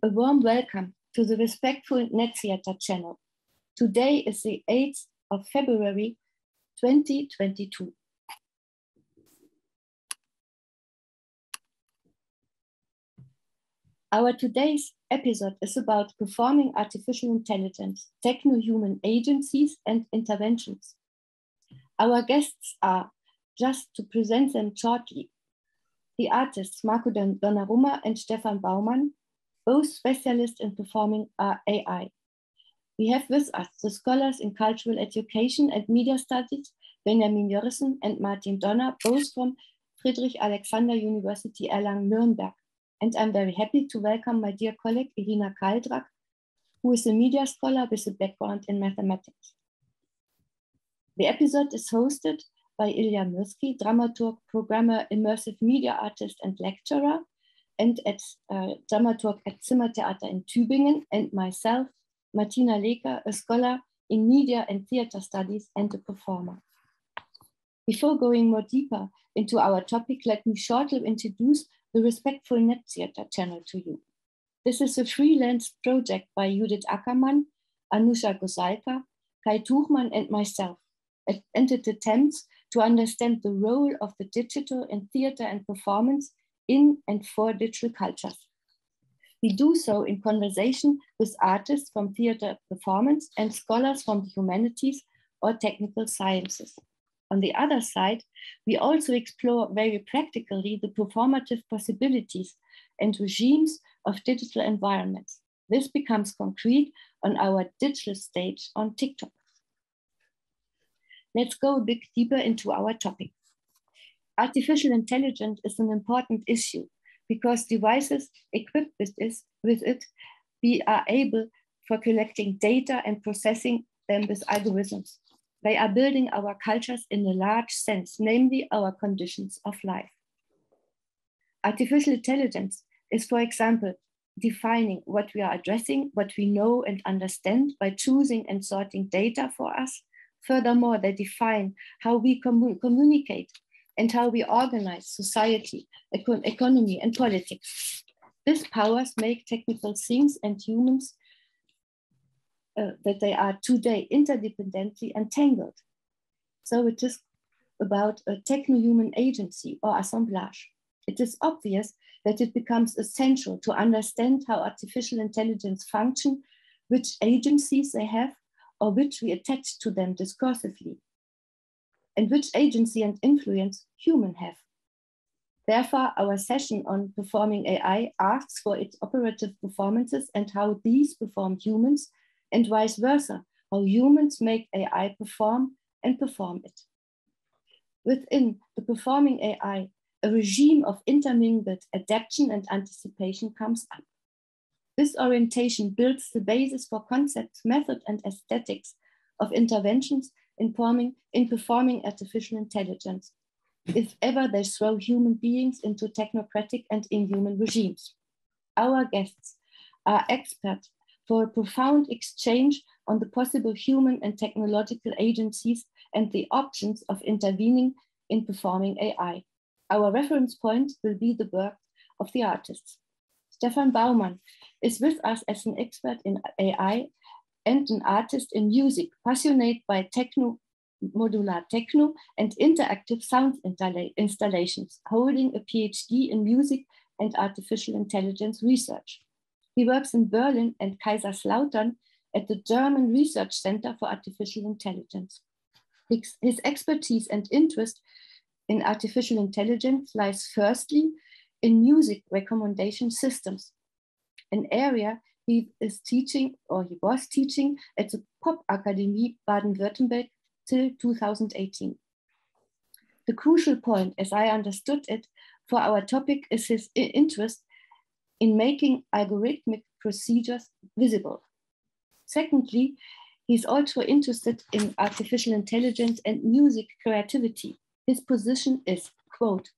A warm welcome to the Respectful Nettheater channel. Today is the 8th of February, 2022. Our today's episode is about performing artificial intelligence, techno-human agencies and interventions. Our guests are, just to present them shortly, the artists Marco Donnarumma and Stefan Baumann, both specialists in performing AI. We have with us the scholars in cultural education and media studies, Benjamin Jörissen and Martin Donner, both from Friedrich Alexander University Erlangen Nürnberg. And I'm very happy to welcome my dear colleague, Irina Kaldrack, who is a media scholar with a background in mathematics. The episode is hosted by Ilja Mursky, dramaturg, programmer, immersive media artist and lecturer, and dramaturg at Zimmertheater in Tübingen, and myself, Martina Leker, a scholar in media and theater studies and a performer. Before going more deeper into our topic, let me shortly introduce the Respectful Net Theater channel to you. This is a freelance project by Judith Ackermann, Anusha Gosaika, Kai Tuchmann and myself, and it attempts to understand the role of the digital in theater and performance in and for digital cultures. We do so in conversation with artists from theater performance and scholars from the humanities or technical sciences. On the other side, we also explore very practically the performative possibilities and regimes of digital environments. This becomes concrete on our digital stage on TikTok. Let's go a bit deeper into our topic. Artificial intelligence is an important issue because devices equipped with it, we are able for collecting data and processing them with algorithms. They are building our cultures in a large sense, namely our conditions of life. Artificial intelligence is, for example, defining what we are addressing, what we know and understand by choosing and sorting data for us. Furthermore, they define how we communicate and how we organize society, economy, and politics. These powers make technical things and humans that they are today interdependently entangled. So it is about a techno-human agency or assemblage. It is obvious that it becomes essential to understand how artificial intelligence function, which agencies they have, or which we attach to them discursively, and which agency and influence humans have. Therefore, our session on performing AI asks for its operative performances and how these perform humans, and vice versa, how humans make AI perform and perform it. Within the performing AI, a regime of intermingled adaptation and anticipation comes up. This orientation builds the basis for concepts, method, and aesthetics of interventions in performing artificial intelligence, if ever they throw human beings into technocratic and inhuman regimes. Our guests are experts for a profound exchange on the possible human and technological agencies and the options of intervening in performing AI. Our reference point will be the work of the artists. Stefan Baumann is with us as an expert in AI and an artist in music, passionate by techno, modular techno, and interactive sound installations, holding a PhD in music and artificial intelligence research. He works in Berlin and Kaiserslautern at the German Research Center for Artificial Intelligence. His expertise and interest in artificial intelligence lies firstly in music recommendation systems, an area he is teaching, or he was teaching, at the Pop Academy Baden-Württemberg till 2018. The crucial point, as I understood it, for our topic is his interest in making algorithmic procedures visible. Secondly, he's also interested in artificial intelligence and music creativity. His position is, quote,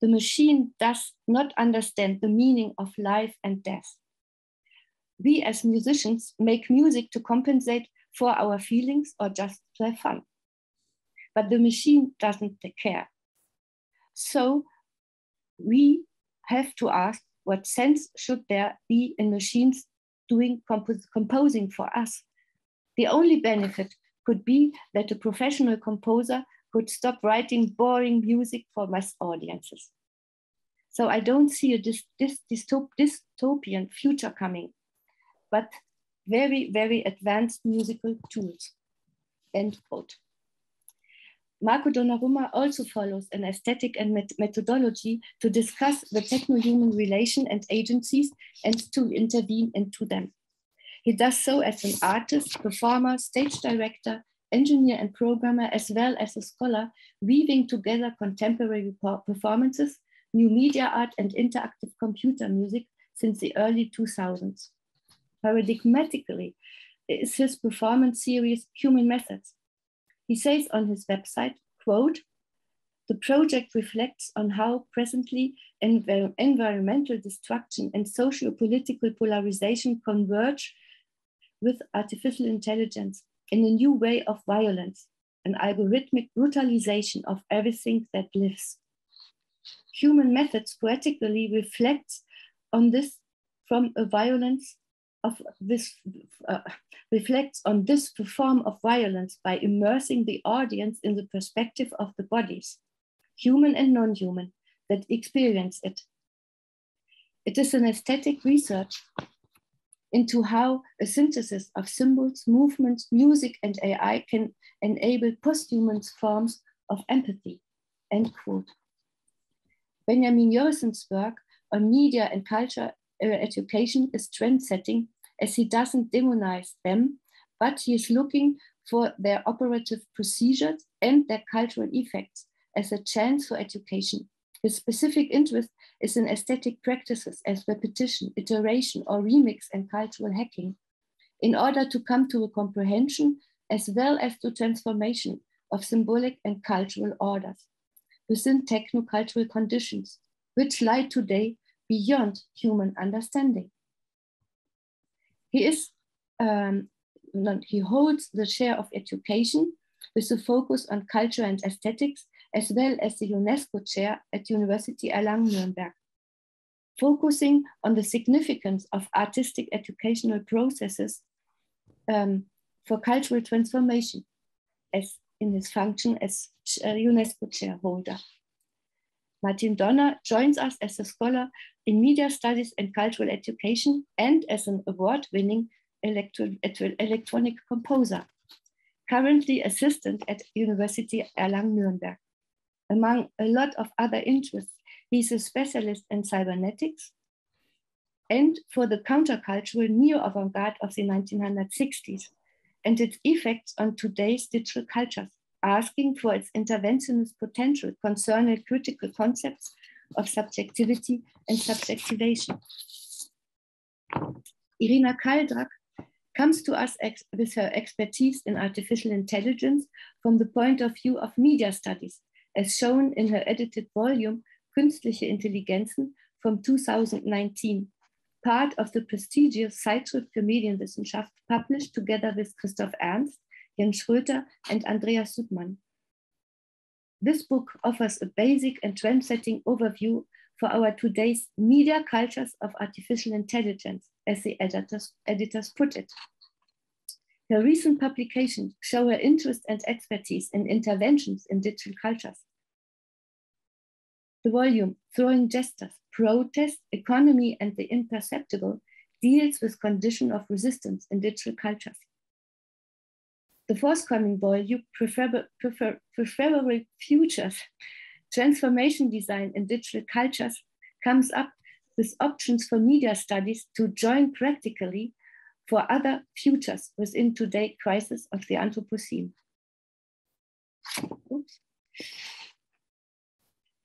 "The machine does not understand the meaning of life and death. We as musicians make music to compensate for our feelings or just to have fun. But the machine doesn't care. So we have to ask What sense should there be in machines doing composing for us? The only benefit could be that a professional composer could stop writing boring music for mass audiences. So I don't see a dystopian future coming, but very, very advanced musical tools, end quote. Marco Donnarumma also follows an aesthetic and methodology to discuss the techno-human relation and agencies and to intervene into them. He does so as an artist, performer, stage director, engineer and programmer, as well as a scholar, weaving together contemporary performances, new media art and interactive computer music since the early 2000s. Paradigmatically is his performance series, Human Methods. He says on his website, quote, "The project reflects on how presently environmental destruction and socio-political polarization converge with artificial intelligence in a new way of violence, an algorithmic brutalization of everything that lives. Human Methods poetically reflects on this from a violence of this reflects on this form of violence by immersing the audience in the perspective of the bodies, human and non-human, that experience it. It is an aesthetic research into how a synthesis of symbols, movements, music, and AI can enable post-human forms of empathy." End quote. Benjamin Jörissen's work on media and culture education is trend-setting, as he doesn't demonize them, but he is looking for their operative procedures and their cultural effects as a chance for education. His specific interest is in aesthetic practices as repetition, iteration, or remix and cultural hacking, in order to come to a comprehension as well as to transformation of symbolic and cultural orders within techno-cultural conditions, which lie today beyond human understanding. He holds the chair of education with a focus on culture and aesthetics, as well as the UNESCO chair at University Erlangen Nürnberg, focusing on the significance of artistic educational processes for cultural transformation, as in his function as UNESCO chairholder. Martin Donner joins us as a scholar in media studies and cultural education and as an award-winning electronic composer, currently assistant at University Erlangen-Nürnberg. Among a lot of other interests, he is a specialist in cybernetics and for the countercultural neo-avant-garde of the 1960s and its effects on today's digital cultures, asking for its interventionist potential concerning critical concepts of subjectivity and subjectivation. Irina Kaldrack comes to us with her expertise in artificial intelligence from the point of view of media studies, as shown in her edited volume, Künstliche Intelligenzen, from 2019, part of the prestigious Zeitschrift für Medienwissenschaft, published together with Christoph Ernst, Jens Schröter, and Andreas Sudmann. This book offers a basic and trend-setting overview for our today's media cultures of artificial intelligence, as the editors put it. Her recent publications show her interest and expertise in interventions in digital cultures. The volume, Throwing Gestures, Protest, Economy, and the Imperceptible, deals with condition of resistance in digital cultures. The forthcoming volume, Preferable Futures, Transformation Design in Digital Cultures, comes up with options for media studies to join practically for other futures within today's crisis of the Anthropocene. Oops.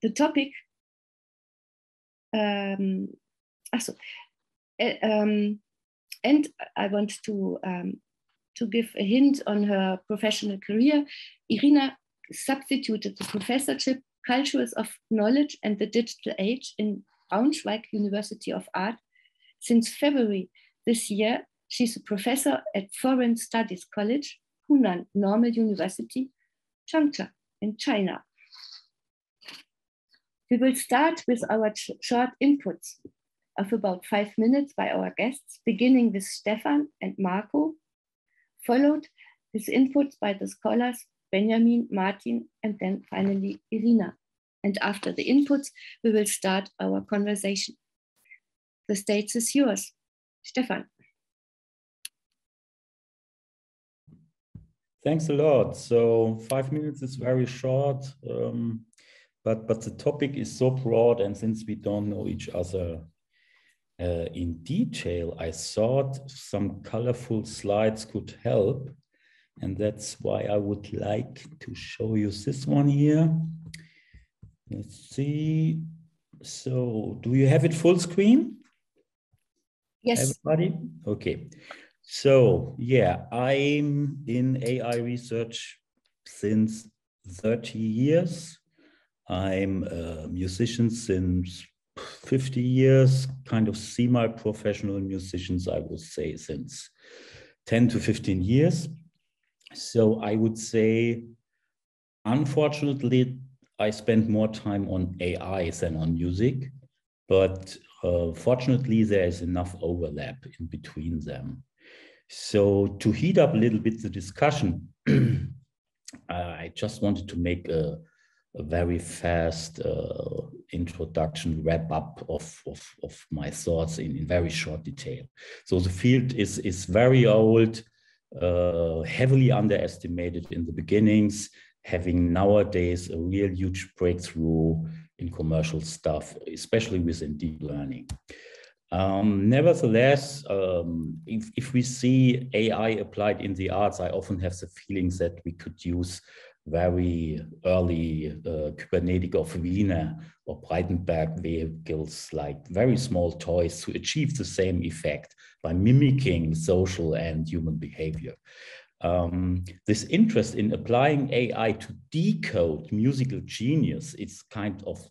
The topic, and I want to give a hint on her professional career. Irina substituted the professorship, Cultures of Knowledge and the Digital Age in Braunschweig University of Art. Since February this year, she's a professor at Foreign Studies College, Hunan Normal University, Changchun in China. We will start with our short inputs. of about 5 minutes by our guests, beginning with Stefan and Marco, followed with inputs by the scholars Benjamin, Martin, and then finally Irina. And after the inputs, we will start our conversation. The stage is yours, Stefan. Thanks a lot. So 5 minutes is very short, but the topic is so broad, and since we don't know each other in detail, I thought some colorful slides could help. And that's why I would like to show you this one here. Let's see. So do you have it full screen? Yes. Everybody? Okay. So yeah, I'm in AI research since 30 years. I'm a musician since 50 years, kind of semi-professional musicians, I would say, since 10 to 15 years. So I would say, unfortunately, I spend more time on AI than on music, but fortunately, there is enough overlap in between them. So to heat up a little bit the discussion, I just wanted to make a very fast introduction, wrap up of my thoughts in very short detail. So the field is very old, heavily underestimated in the beginnings, having nowadays a real huge breakthrough in commercial stuff, especially within deep learning. Nevertheless, if we see AI applied in the arts, I often have the feeling that we could use very early Kybernetik of Wiener or Breitenberg vehicles, like very small toys, to achieve the same effect by mimicking social and human behavior. This interest in applying AI to decode musical genius, it's kind of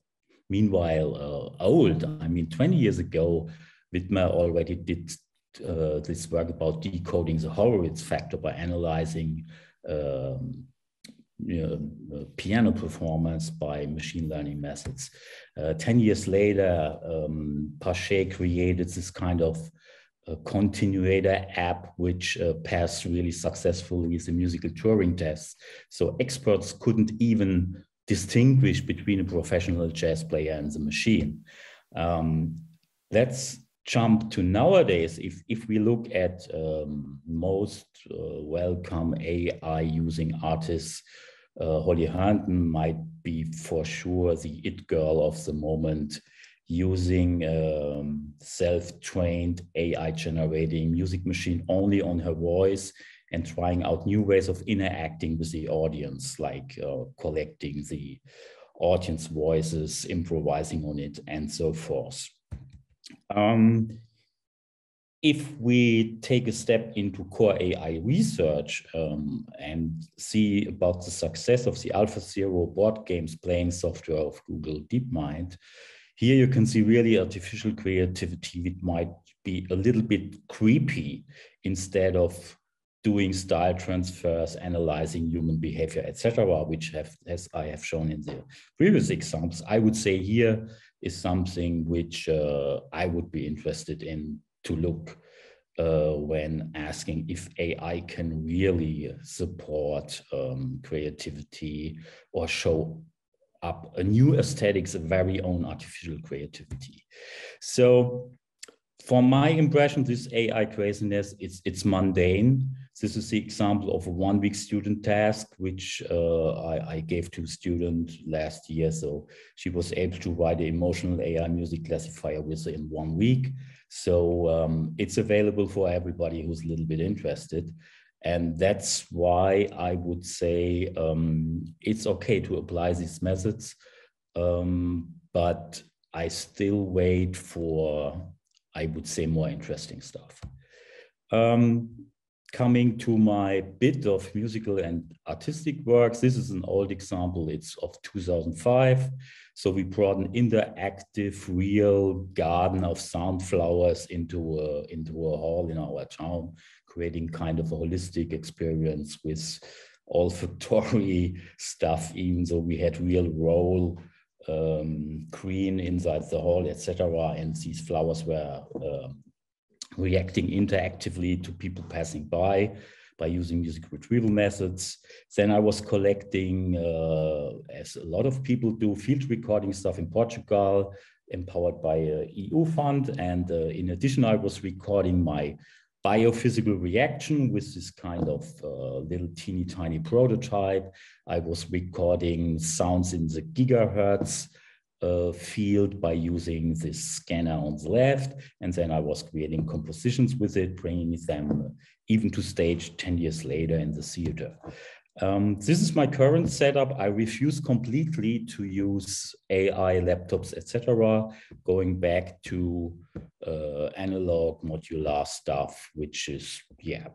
meanwhile old. I mean, 20 years ago, Widmer already did this work about decoding the Horowitz factor by analyzing piano performance by machine learning methods. 10 years later, Pache created this kind of continuator app, which passed really successfully the musical Turing test. So experts couldn't even distinguish between a professional jazz player and the machine. Let's jump to nowadays. If we look at most welcome AI using artists, Holly Herndon might be for sure the it girl of the moment, using self-trained AI generating music machine only on her voice and trying out new ways of interacting with the audience, like collecting the audience voices, improvising on it, and so forth. If we take a step into core AI research and see about the success of the Alpha Zero board games playing software of Google DeepMind, here you can see really artificial creativity. It might be a little bit creepy instead of doing style transfers, analyzing human behavior, etc., which have, as I have shown in the previous examples, I would say here is something which I would be interested in to look when asking if AI can really support creativity or show up a new aesthetics, a very own artificial creativity. So for my impression, this AI craziness, it's mundane. This is the example of a one-week student task, which I gave to a student last year. So she was able to write an emotional AI music classifier with in 1 week. So it's available for everybody who's a little bit interested. And that's why I would say it's okay to apply these methods, but I still wait for, I would say, more interesting stuff. Coming to my bit of musical and artistic works, this is an old example, it's of 2005. So we brought an interactive real garden of sunflowers into a hall in our town, creating kind of a holistic experience with olfactory stuff, even though we had real role green inside the hall, etc. And these flowers were reacting interactively to people passing by using music retrieval methods. Then I was collecting, as a lot of people do, field recording stuff in Portugal, empowered by an EU fund. And in addition, I was recording my biophysical reaction with this kind of little teeny tiny prototype. I was recording sounds in the gigahertz field by using this scanner on the left. And then I was creating compositions with it, bringing them even to stage 10 years later in the theater. This is my current setup. I refuse completely to use AI, laptops, etc., going back to analog modular stuff, which is, yeah,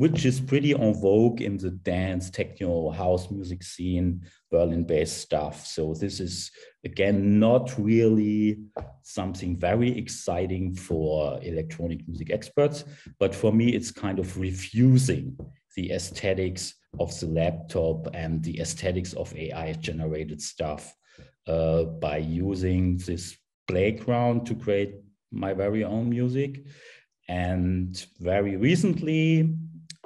which is pretty en vogue in the dance, techno, house music scene, Berlin-based stuff. So this is, again, not really something very exciting for electronic music experts, but for me, it's kind of refusing the aesthetics of the laptop and the aesthetics of AI-generated stuff by using this playground to create my very own music. And very recently,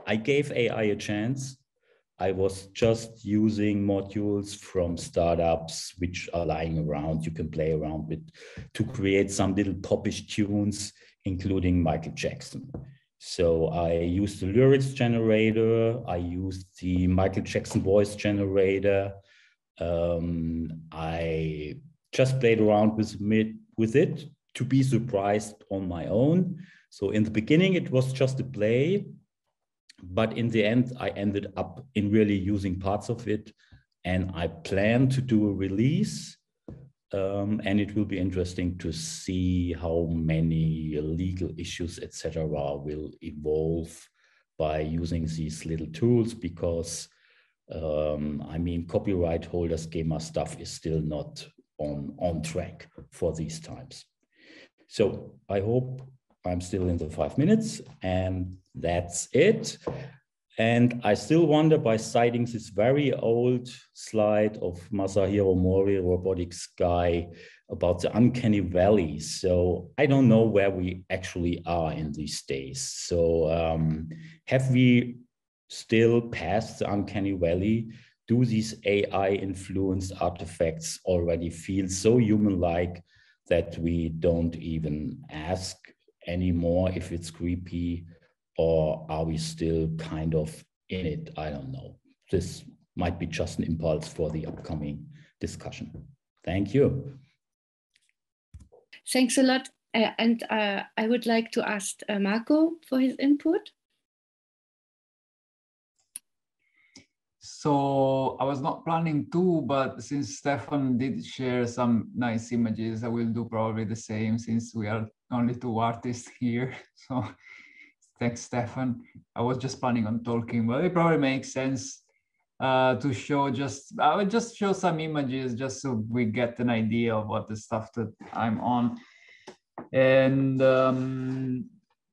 I gave AI a chance. I was just using modules from startups which are lying around, you can play around with, to create some little popish tunes, including Michael Jackson. So I used the lyrics generator, I used the Michael Jackson voice generator. I just played around with it to be surprised on my own. So in the beginning, it was just a play, but in the end, I ended up in really using parts of it. And I plan to do a release. And it will be interesting to see how many legal issues, etc., will evolve by using these little tools, because, I mean, copyright holders' GEMA stuff is still not on track for these times. So I hope I'm still in the 5 minutes, and that's it. And I still wonder, by citing this very old slide of Masahiro Mori, robotics guy, about the uncanny valley. So I don't know where we actually are in these days. So have we still passed the uncanny valley? Do these AI-influenced artifacts already feel so human-like that we don't even ask anymore if it's creepy? Or are we still kind of in it? I don't know. This might be just an impulse for the upcoming discussion. Thank you. Thanks a lot. And I would like to ask Marco for his input. So I was not planning to, but since Stefan did share some nice images, I will do probably the same, since we are only two artists here. So. Thanks, Stefan. I was just planning on talking, but it probably makes sense to show I would just show some images just so we get an idea of what the stuff that I'm on. And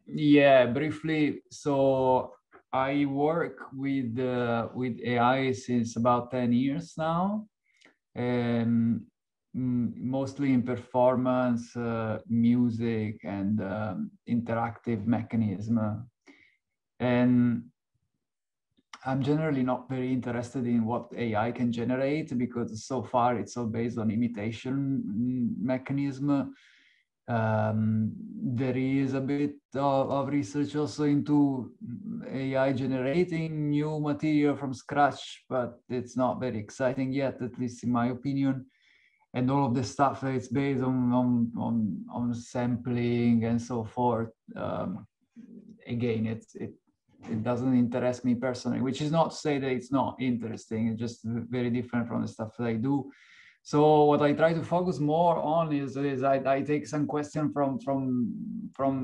yeah, briefly, so I work with AI since about 10 years now, mostly in performance, music, and interactive mechanism. And I'm generally not very interested in what AI can generate, because so far it's all based on imitation mechanism. There is a bit of research also into AI generating new material from scratch, but it's not very exciting yet, at least in my opinion. And all of the stuff that it's based on sampling and so forth. Again, it doesn't interest me personally, which is not to say that it's not interesting. It's just very different from the stuff that I do. So what I try to focus more on is I take some question from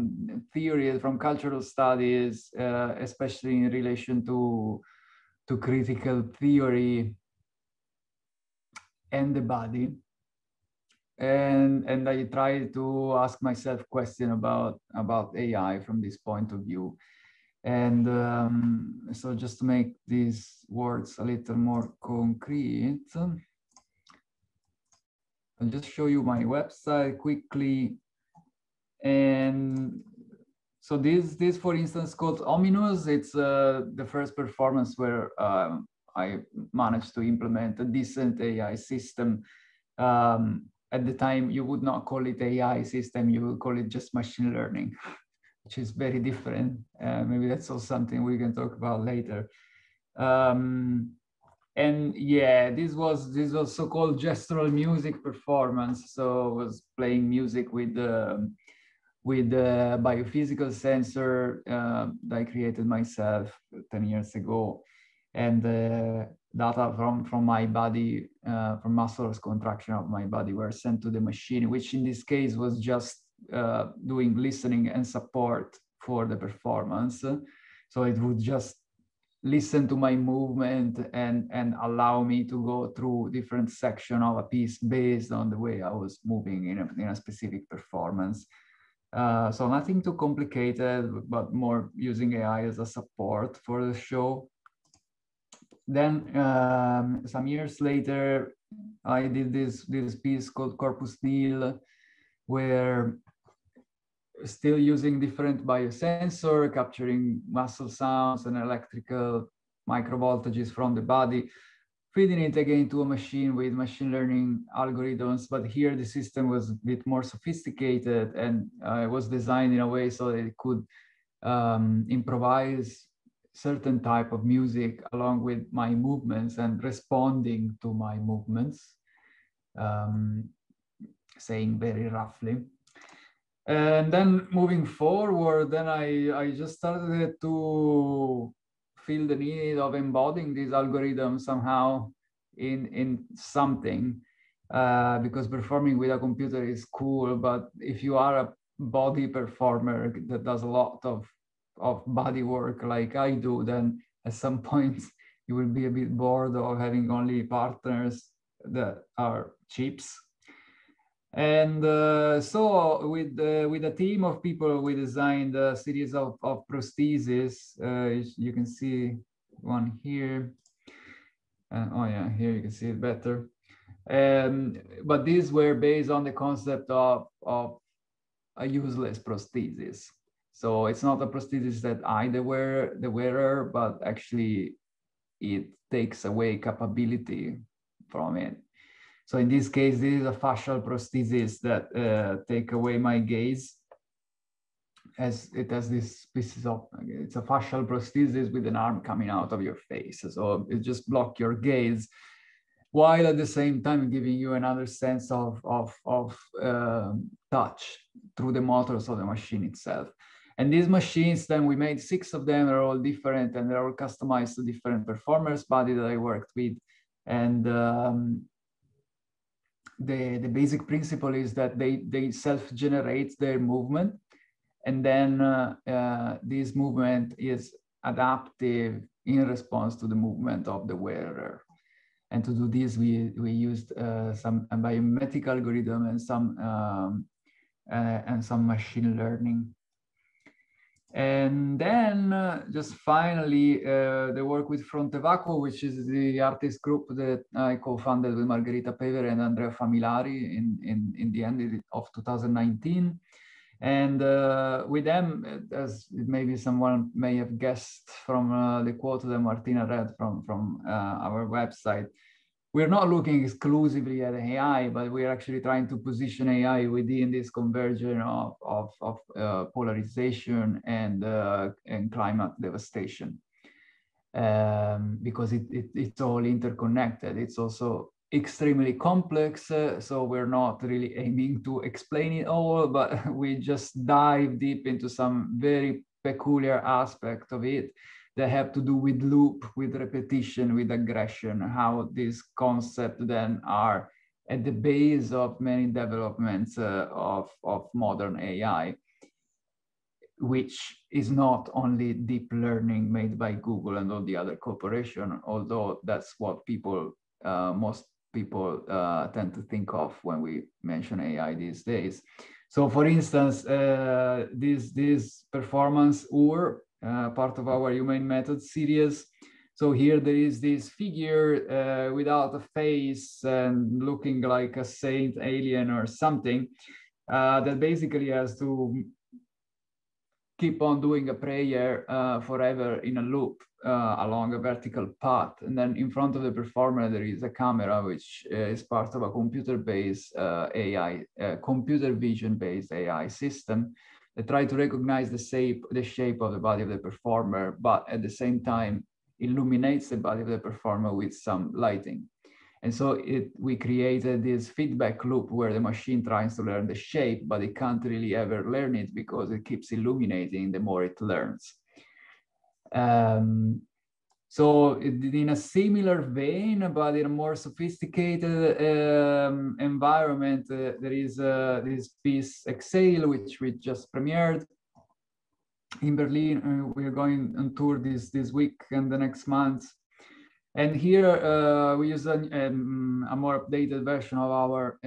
theory, from cultural studies, especially in relation to critical theory and the body. And I try to ask myself questions about AI from this point of view. And so just to make these words a little more concrete, I'll just show you my website quickly. And so this for instance, called Ominous. It's the first performance where I managed to implement a decent AI system. At the time, you would not call it AI system, you would call it just machine learning, which is very different. Maybe that's also something we can talk about later. And yeah, this was so-called gestural music performance. So I was playing music with the biophysical sensor that I created myself 10 years ago. And data from my body, from muscles contraction of my body were sent to the machine, which in this case was just doing listening and support for the performance. So it would just listen to my movement and allow me to go through different sections of a piece based on the way I was moving in a specific performance. So nothing too complicated, but more using AI as a support for the show. Then some years later, I did this piece called Corpus Nil, where still using different biosensor, capturing muscle sounds and electrical microvoltages from the body, feeding it again to a machine with machine learning algorithms. But here the system was a bit more sophisticated, and it was designed in a way so that it could improvise certain type of music along with my movements and responding to my movements, saying very roughly. And then moving forward, then I just started to feel the need of embodying these algorithms somehow in something, because performing with a computer is cool, but if you are a body performer that does a lot of body work like I do, then at some point you will be a bit bored of having only partners that are chips. And so with a team of people, we designed a series of prostheses. You can see one here. Oh yeah, here you can see it better. But these were based on the concept of a useless prosthesis. So it's not a prosthesis that I, the wearer, but actually it takes away capability from it. So in this case, this is a facial prosthesis that take away my gaze, as it has this pieces of, it's a facial prosthesis with an arm coming out of your face. So it just blocks your gaze, while at the same time giving you another sense of touch through the motors of the machine itself. And these machines, then we made 6 of them, they're all different and they're all customized to different performers' body that I worked with. And the basic principle is that they self-generate their movement. And then this movement is adaptive in response to the movement of the wearer. And to do this, we used some biomimetic algorithm and some machine learning. And then just finally, the work with Frontevacuo, which is the artist group that I co-founded with Margherita Pevere and Andrea Familari in the end of 2019. And with them, as maybe someone may have guessed from the quote that Martina read from our website, we're not looking exclusively at AI, but we're actually trying to position AI within this convergence of polarization and climate devastation. Because it's all interconnected. It's also extremely complex, so we're not really aiming to explain it all, but we just dive deep into some very peculiar aspect of it that have to do with loop, with repetition, with aggression, how these concepts then are at the base of many developments of modern AI, which is not only deep learning made by Google and all the other corporations, although that's what most people tend to think of when we mention AI these days. So for instance, this performance, or part of our Human Methods series, So here there is this figure without a face and looking like a saint alien or something that basically has to keep on doing a prayer forever in a loop along a vertical path. And then in front of the performer, there is a camera, which is part of a computer-based AI, computer vision-based AI system. They try to recognize the shape of the body of the performer, but at the same time, illuminates the body of the performer with some lighting. And so we created this feedback loop where the machine tries to learn the shape, but it can't really ever learn it because it keeps illuminating the more it learns. So in a similar vein, but in a more sophisticated environment, there is this piece, Exhale, which we just premiered in Berlin. We're going on tour this week and the next month. And here we use a more updated version of our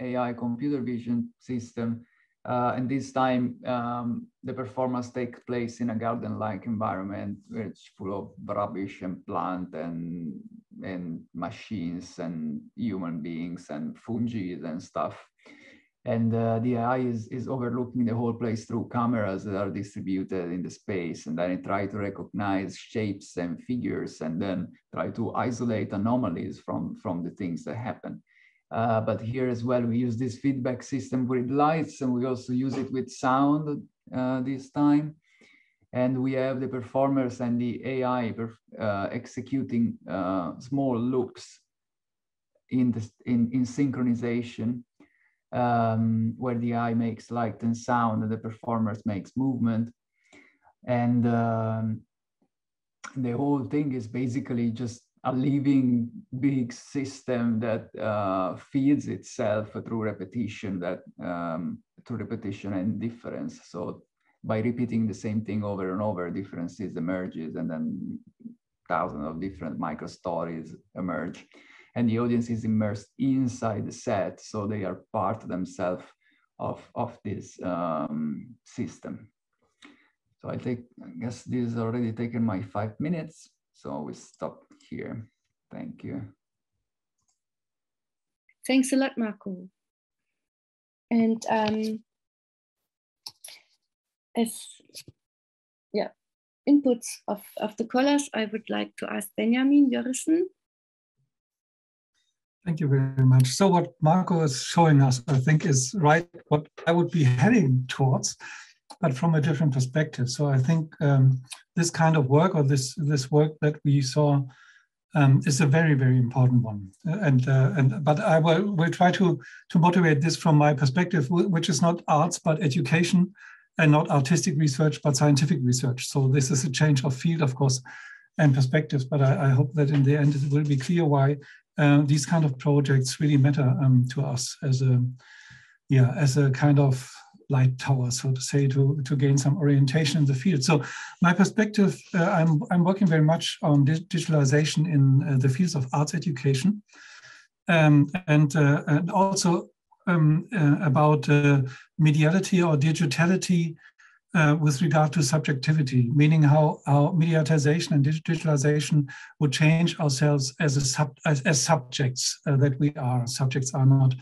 AI computer vision system. And this time, the performance takes place in a garden-like environment, where it's full of rubbish and plant and machines and human beings and fungi and stuff. And the AI is overlooking the whole place through cameras that are distributed in the space. And then it tries to recognize shapes and figures and then try to isolate anomalies from the things that happen. But here as well, we use this feedback system with lights, and we also use it with sound this time. And we have the performers and the AI executing small loops in synchronization, where the AI makes light and sound and the performers makes movement. And the whole thing is basically just a living big system that feeds itself through repetition, through repetition and difference. So by repeating the same thing over and over, differences emerges, and then thousands of different micro stories emerge. And the audience is immersed inside the set, so they are part themselves of this system. So I guess this has already taken my 5 minutes. So we stop here. Thank you. Thanks a lot, Marco. And as inputs of the callers, I would like to ask Benjamin Jörissen. Thank you very much. So what Marco is showing us, I think, is right what I would be heading towards, but from a different perspective. So I think this kind of work, or this work that we saw, is a very, very important one. But I will try to motivate this from my perspective, which is not arts, but education, and not artistic research, but scientific research. So this is a change of field, of course, and perspectives. But I hope that in the end, it will be clear why these kind of projects really matter to us as a kind of light tower, so to say, to gain some orientation in the field. So my perspective, I'm working very much on digitalization in the fields of arts education, and also about mediality or digitality with regard to subjectivity, meaning how mediatization and digitalization would change ourselves as subjects that we are. Subjects are not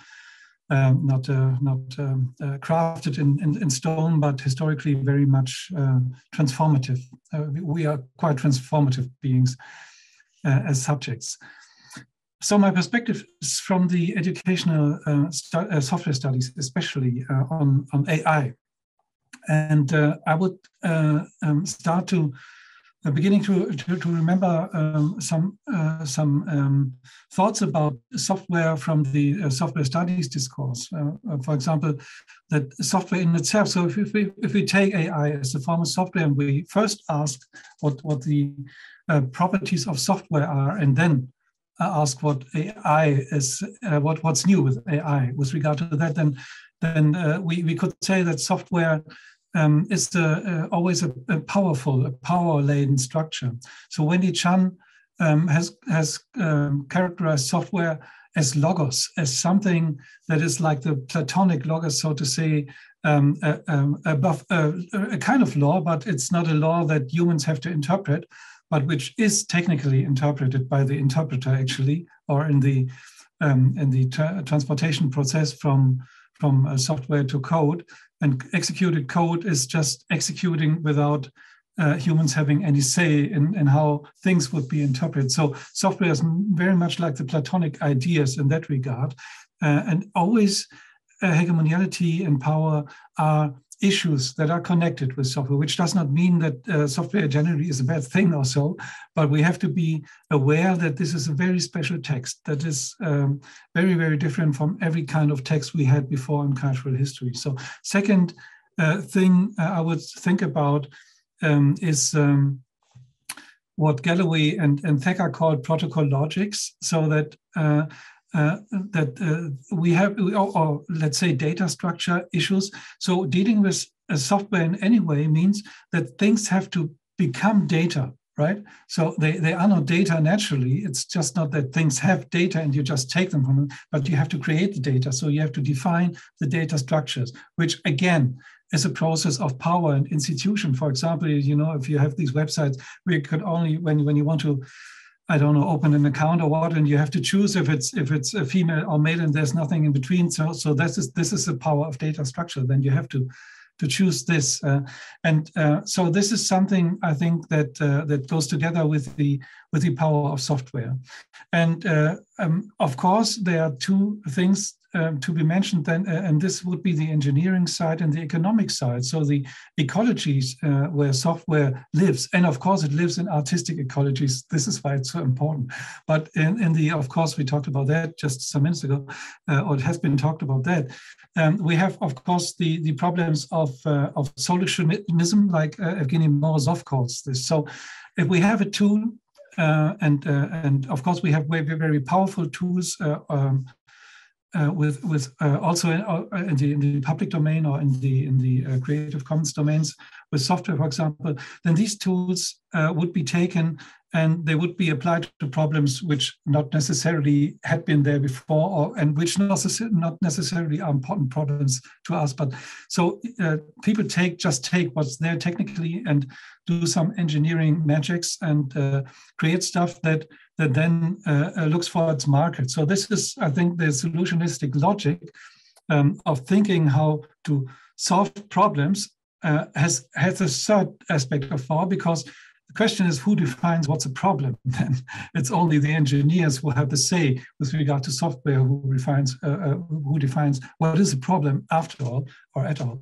crafted in stone, but historically very much transformative. We are quite transformative beings as subjects. So my perspective is from the educational software studies, especially on AI. And I would start to beginning to remember some thoughts about software from the software studies discourse. For example, that software in itself. So if we take AI as a form of software, and we first ask what the properties of software are, and then ask what AI is, what's new with AI with regard to that, then we could say that software is always a powerful, power-laden structure. So Wendy Chan has characterized software as logos, as something that is like the Platonic logos, so to say, above a kind of law, but it's not a law that humans have to interpret, but which is technically interpreted by the interpreter actually, or in the transportation process from software to code. And executed code is just executing without humans having any say in how things would be interpreted. So software is very much like the Platonic ideas in that regard. And always hegemoniality and power are issues that are connected with software, which does not mean that software generally is a bad thing or so, but we have to be aware that this is a very special text that is very, very different from every kind of text we had before in cultural history. So second thing I would think about is what Galloway and Thacker called protocol logics, so that we have, or let's say, data structure issues. So dealing with a software in any way means that things have to become data, right? So they are not data naturally. It's just not that things have data and you just take them from them, but you have to create the data. So you have to define the data structures, which again, as a process of power and institution. For example, you know, if you have these websites, we could only, when you want to, I don't know, open an account or what, and you have to choose if it's a female or male, and there's nothing in between. So this is the power of data structure. Then you have to choose this, so this is something I think that that goes together with the power of software. And of course, there are two things to be mentioned then, and this would be the engineering side and the economic side. So the ecologies where software lives, and of course it lives in artistic ecologies. This is why it's so important. But of course, we talked about that just some minutes ago, or it has been talked about that. We have, of course, the problems of solutionism, like Evgeny Morozov calls this. So if we have a tool, and of course we have very, very powerful tools, with also in the public domain or in the Creative Commons domains with software, for example, then these tools would be taken and they would be applied to problems which not necessarily had been there before, and which not necessarily are important problems to us. But so people just take what's there technically and do some engineering magics and create stuff that then looks for its market. So this is, I think, the solutionistic logic of thinking how to solve problems has a third aspect of power, because the question is, who defines what's a problem then? It's only the engineers who have the say with regard to software, who defines what is a problem after all, or at all.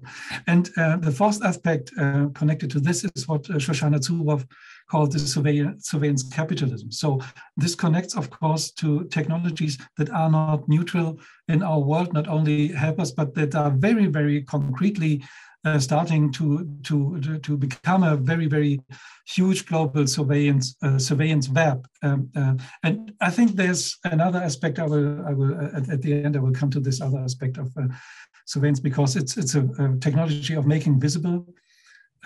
And the fourth aspect connected to this is what Shoshana Zuboff called the surveillance capitalism. So this connects, of course, to technologies that are not neutral in our world, not only help us, but that are very, very concretely starting to become a very, very huge global surveillance web. And I think there's another aspect. I will at the end, I will come to this other aspect of surveillance, because it's a technology of making visible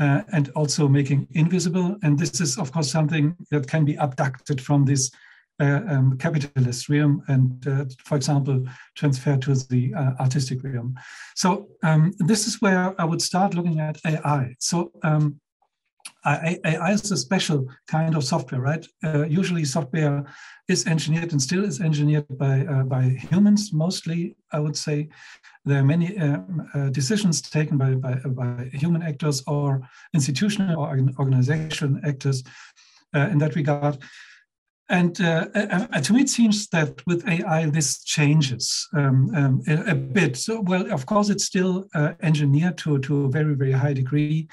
and also making invisible. And this is, of course, something that can be abducted from this capitalist realm and, for example, transfer to the artistic realm. So this is where I would start looking at AI. So AI is a special kind of software, right? Usually software is engineered and still is engineered by humans mostly, I would say. There are many decisions taken by human actors or institutional or organization actors in that regard. And to me, it seems that with AI, this changes a bit. So, well, of course, it's still engineered to a very, very high degree,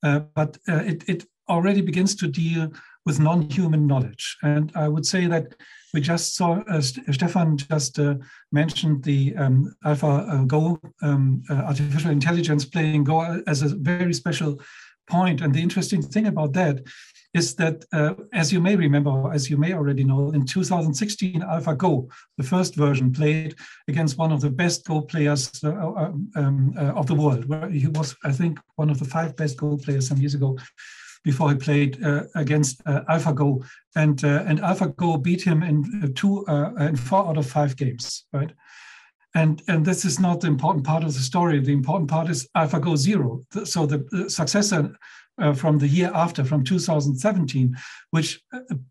but it already begins to deal with non-human knowledge. And I would say that we just saw, Stefan just mentioned the AlphaGo artificial intelligence playing Go as a very special point. And the interesting thing about that is that, as you may remember, as you may already know, in 2016, AlphaGo, the first version, played against one of the best Go players of the world. He was, I think, one of the 5 best Go players some years ago, before he played against AlphaGo. And AlphaGo beat him in 4 out of 5 games, right? And this is not the important part of the story. The important part is AlphaGo Zero. So the successor from the year after, from 2017, which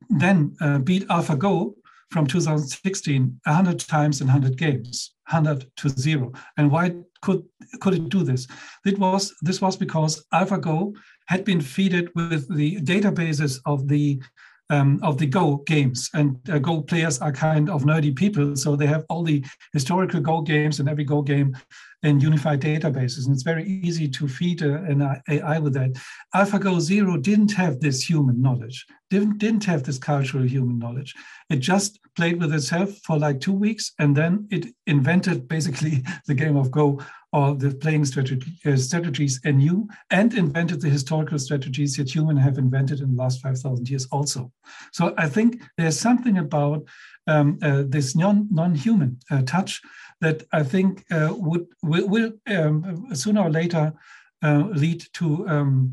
then beat AlphaGo from 2016 100 times in 100 games, 100-0. And why could it do this? This was because AlphaGo had been fed with the databases of the Go games, and Go players are kind of nerdy people, so they have all the historical Go games and every Go game in unified databases, and it's very easy to feed an AI with that. AlphaGo Zero didn't have this human knowledge, didn't have this cultural human knowledge. It just played with itself for like 2 weeks, and then it invented basically the game of Go, or the playing strategies anew, and invented the historical strategies that humans have invented in the last 5,000 years also. So I think there's something about this non-human touch that I think will sooner or later lead to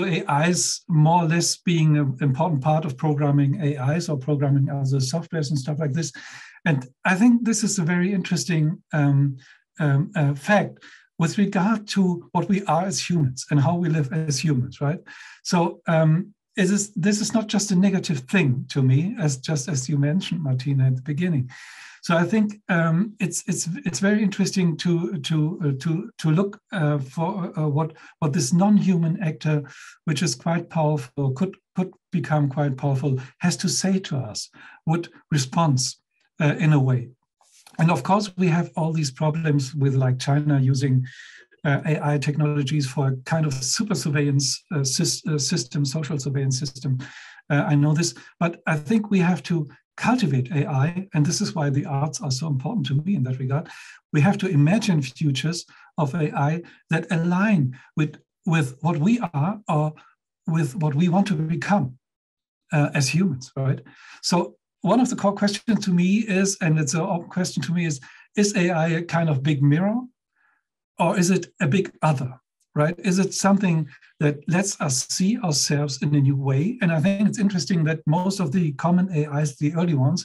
AIs more or less being an important part of programming AIs or programming other softwares and stuff like this. And I think this is a very interesting fact with regard to what we are as humans and how we live as humans, right? So this is not just a negative thing to me, as you mentioned, Martina, at the beginning. So I think it's very interesting to look for what this non-human actor, which is quite powerful, could become quite powerful, has to say to us, what response in a way. And of course, we have all these problems with like China using AI technologies for a kind of super surveillance system, social surveillance system. I know this, but I think we have to cultivate AI, and this is why the arts are so important to me in that regard. We have to imagine futures of AI that align with what we are or with what we want to become as humans, right? So one of the core questions to me is, and it's an open question to me, is AI a kind of big mirror, or is it a big other, right? Is it something that lets us see ourselves in a new way? And I think it's interesting that most of the common AIs, the early ones,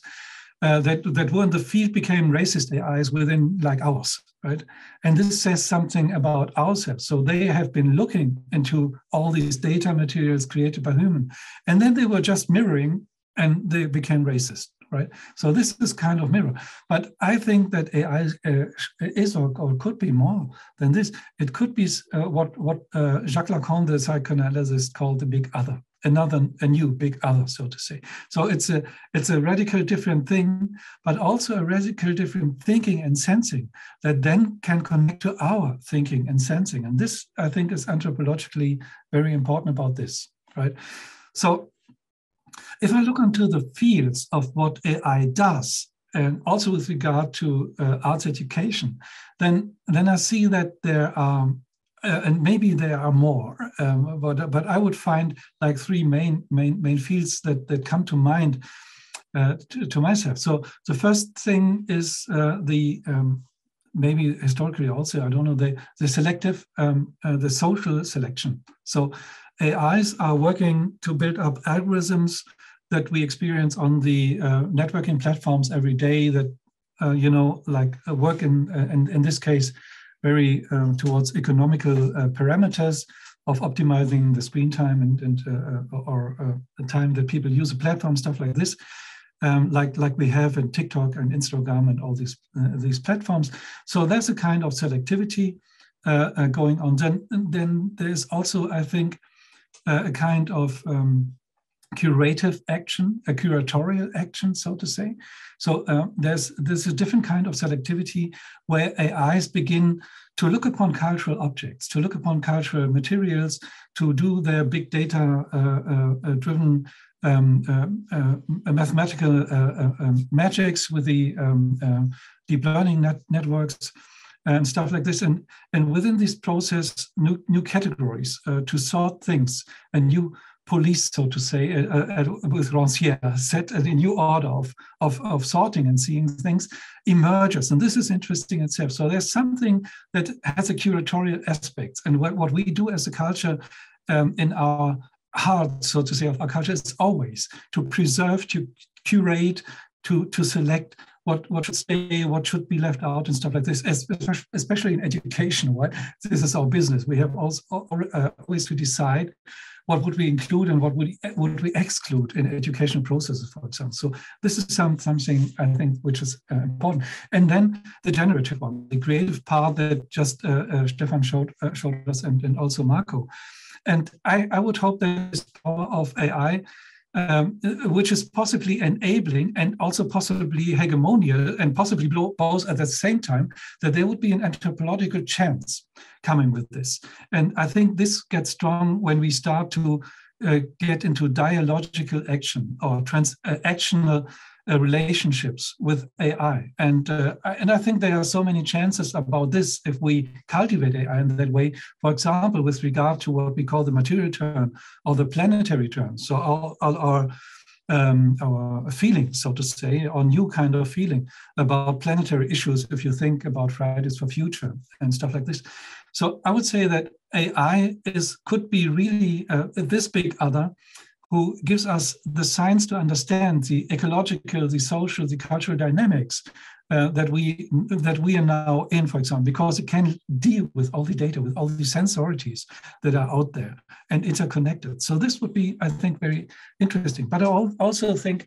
that were in the field became racist AIs within like hours, right? And this says something about ourselves. So they have been looking into all these data materials created by humans, and then they were just mirroring, and they became racist, right? So this is kind of mirror. But I think that AI is or could be more than this. It could be what Jacques Lacan, the psychoanalyst, called the big other, a new big other, so to say. So it's a radical different thing, but also a radical different thinking and sensing that then can connect to our thinking and sensing. And this, I think, is anthropologically very important about this, right? So if I look into the fields of what AI does, and also with regard to arts education, then I see that there are, and maybe there are more, but I would find like three main fields that come to mind to myself. So the first thing is maybe historically also, I don't know, the selective, the social selection. So AIs are working to build up algorithms that we experience on the networking platforms every day that, work in this case, very towards economical parameters of optimizing the screen time or the time that people use the platform, stuff like this, like we have in TikTok and Instagram and all these platforms. So that's a kind of selectivity going on. Then there's also, I think, a kind of curative action, a curatorial action, so to say. So there's a different kind of selectivity where AIs begin to look upon cultural objects, to look upon cultural materials, to do their big data driven mathematical magics with the deep learning networks. And stuff like this, and within this process, new categories to sort things, a new police, so to say, with Rancière, set a new order of sorting and seeing things emerges, and this is interesting itself. So there's something that has a curatorial aspect, and what we do as a culture in our heart, so to say, of our culture is always to preserve, to curate, to select what should stay, what should be left out, and stuff like this, especially in education, right? This is our business. We have also always to decide what would we include and what would we exclude in educational processes, for example. So this is something I think which is important. And then the generative one, the creative part that just Stefan showed us, and also Marco. And I would hope that this power of AI, which is possibly enabling and also possibly hegemonial and possibly both at the same time, that there would be an anthropological chance coming with this. And I think this gets strong when we start to get into dialogical action or transactional relationships with AI. And I think there are so many chances about this if we cultivate AI in that way, for example, with regard to what we call the material turn or the planetary turn. So all our feeling, so to say, or new kind of feeling about planetary issues, if you think about Fridays for Future and stuff like this. So I would say that AI could be really this big other who gives us the science to understand the ecological, the social, the cultural dynamics that we are now in, for example, because it can deal with all the data, with all the sensorities that are out there and interconnected. So this would be, I think, very interesting. But I also think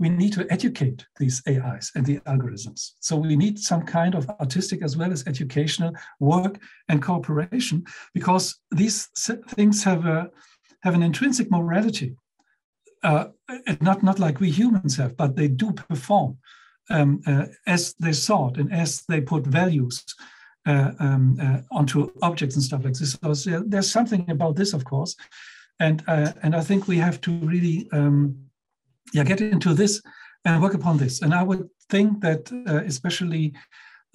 we need to educate these AIs and the algorithms. So we need some kind of artistic as well as educational work and cooperation, because these things have an intrinsic morality. Not like we humans have, but they do perform as they sought and as they put values onto objects and stuff like this. So there's something about this, of course, and I think we have to really get into this and work upon this. And I would think that especially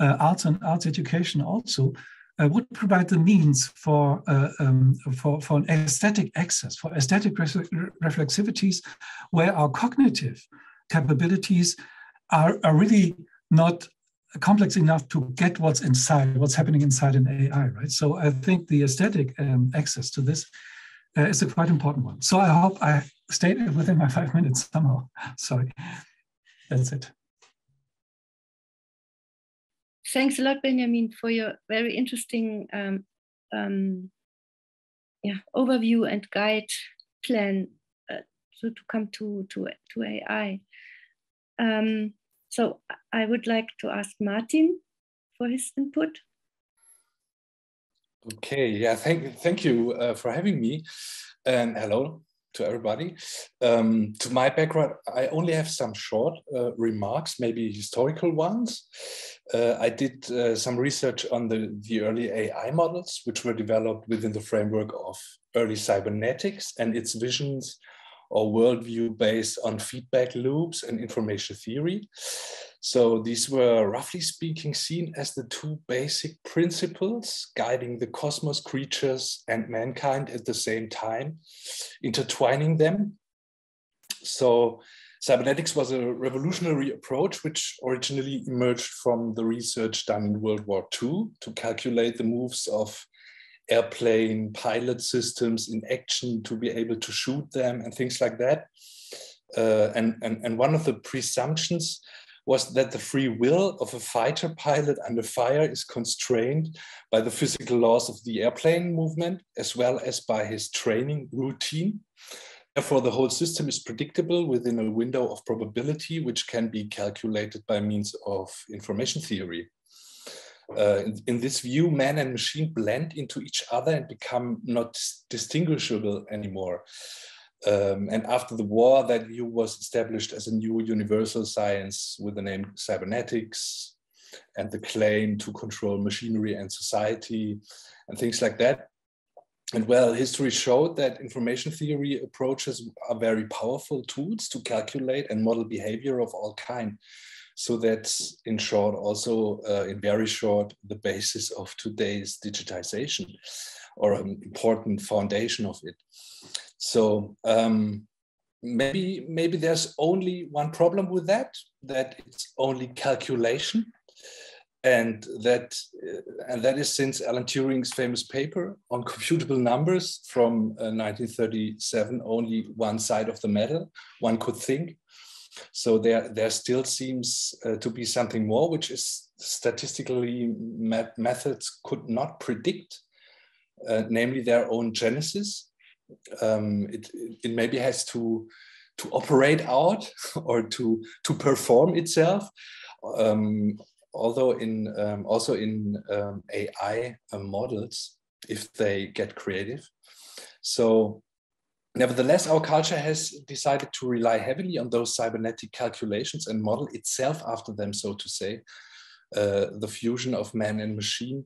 arts and arts education also would provide the means for an aesthetic access, for aesthetic reflexivities, where our cognitive capabilities are really not complex enough to get what's inside, what's happening inside an AI, right? So I think the aesthetic access to this is a quite important one. So I hope I stayed within my 5 minutes somehow. Sorry, that's it. Thanks a lot, Benjamin, for your very interesting overview and guide plan to come to AI. So I would like to ask Martin for his input. Okay, yeah, thank you for having me, and hello to everybody. To my background, I only have some short remarks, maybe historical ones. I did some research on the early AI models, which were developed within the framework of early cybernetics and its visions or worldview based on feedback loops and information theory. So these were, roughly speaking, seen as the two basic principles guiding the cosmos, creatures, and mankind at the same time, intertwining them. So cybernetics was a revolutionary approach which originally emerged from the research done in World War II to calculate the moves of airplane pilot systems in action to be able to shoot them and things like that. And one of the presumptions was that the free will of a fighter pilot under fire is constrained by the physical laws of the airplane movement, as well as by his training routine. Therefore, the whole system is predictable within a window of probability, which can be calculated by means of information theory. In this view, man and machine blend into each other and become not distinguishable anymore. And after the war, that view was established as a new universal science with the name cybernetics and the claim to control machinery and society and things like that. And well, history showed that information theory approaches are very powerful tools to calculate and model behavior of all kinds. So that's, in short, also in very short, the basis of today's digitization, or an important foundation of it. So maybe there's only one problem with that, that it's only calculation. And that is since Alan Turing's famous paper on computable numbers from 1937, only one side of the medal one could think. So there still seems to be something more, which is statistically methods could not predict, namely their own genesis. It maybe has to operate out or to perform itself. Although in also in AI models, if they get creative. So nevertheless, our culture has decided to rely heavily on those cybernetic calculations and model itself after them, so to say, the fusion of man and machine,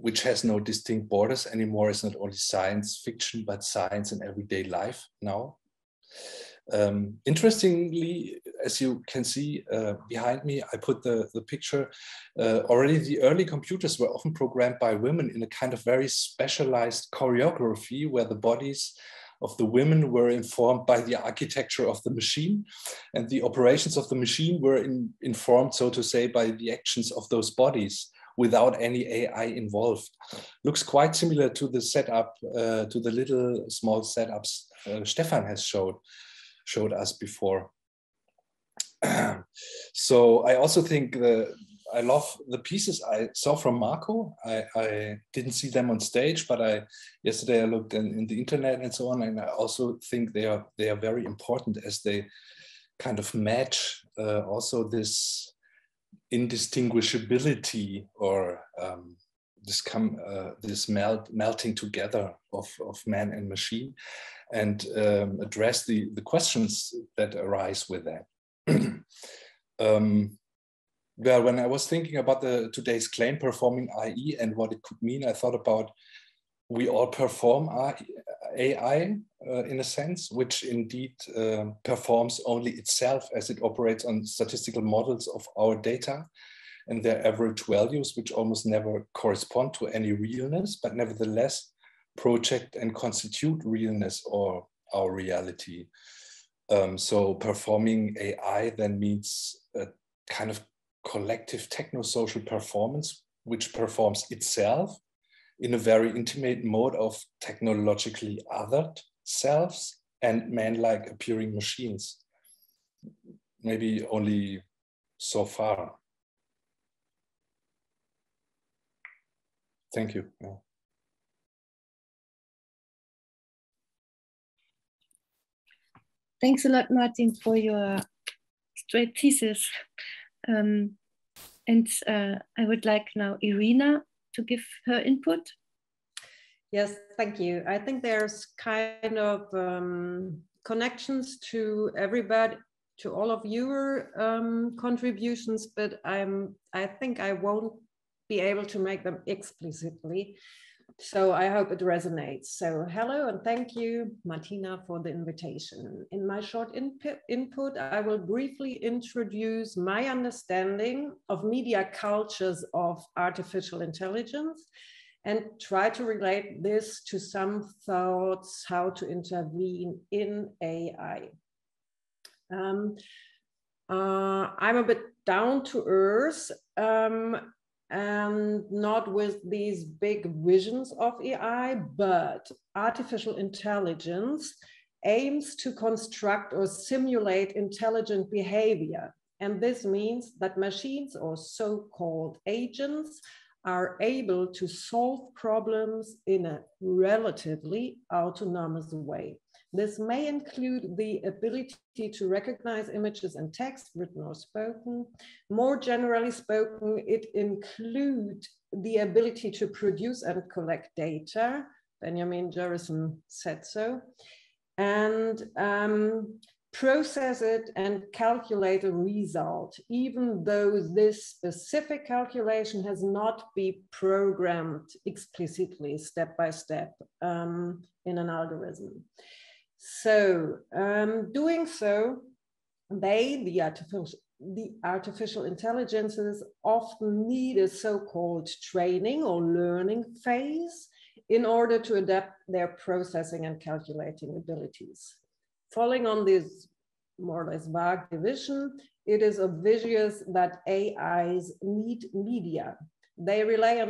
which has no distinct borders anymore. It's not only science fiction, but science in everyday life now. Interestingly, as you can see behind me, I put the picture. Already the early computers were often programmed by women in a kind of very specialized choreography where the bodies of the women were informed by the architecture of the machine, and the operations of the machine were informed, so to say, by the actions of those bodies without any AI involved. Looks quite similar to the setup, to the little small setups Stefan has showed us before. So I also think I love the pieces I saw from Marco. I didn't see them on stage, but yesterday I looked in the internet and so on, and I also think they are very important as they kind of match also this indistinguishability or this melting together of man and machine, and address the questions that arise with that. Well, when I was thinking about today's claim, performing AI, and what it could mean, I thought about we all perform AI in a sense, which indeed performs only itself as it operates on statistical models of our data and their average values, which almost never correspond to any realness, but nevertheless project and constitute realness or our reality. So performing AI then means a kind of collective techno-social performance, which performs itself in a very intimate mode of technologically othered selves and man-like appearing machines. Maybe only so far. Thank you. Yeah. Thanks a lot, Martin, for your straight thesis. I would like now Irina to give her input. Yes, thank you. I think there's kind of connections to everybody, to all of your contributions, but I think I won't be able to make them explicitly. So I hope it resonates. So hello and thank you, Martina, for the invitation. In my short input, I will briefly introduce my understanding of media cultures of artificial intelligence and try to relate this to some thoughts how to intervene in AI. I'm a bit down to earth, and not with these big visions of AI, but artificial intelligence aims to construct or simulate intelligent behavior. And this means that machines or so-called agents are able to solve problems in a relatively autonomous way. This may include the ability to recognize images and text, written or spoken. More generally spoken, it includes the ability to produce and collect data. Benjamin Jörissen said so. And process it and calculate a result, even though this specific calculation has not been programmed explicitly step by step in an algorithm. So doing so, the artificial intelligences often need a so-called training or learning phase in order to adapt their processing and calculating abilities. Following on this more or less vague division, it is obvious that AIs need media. They rely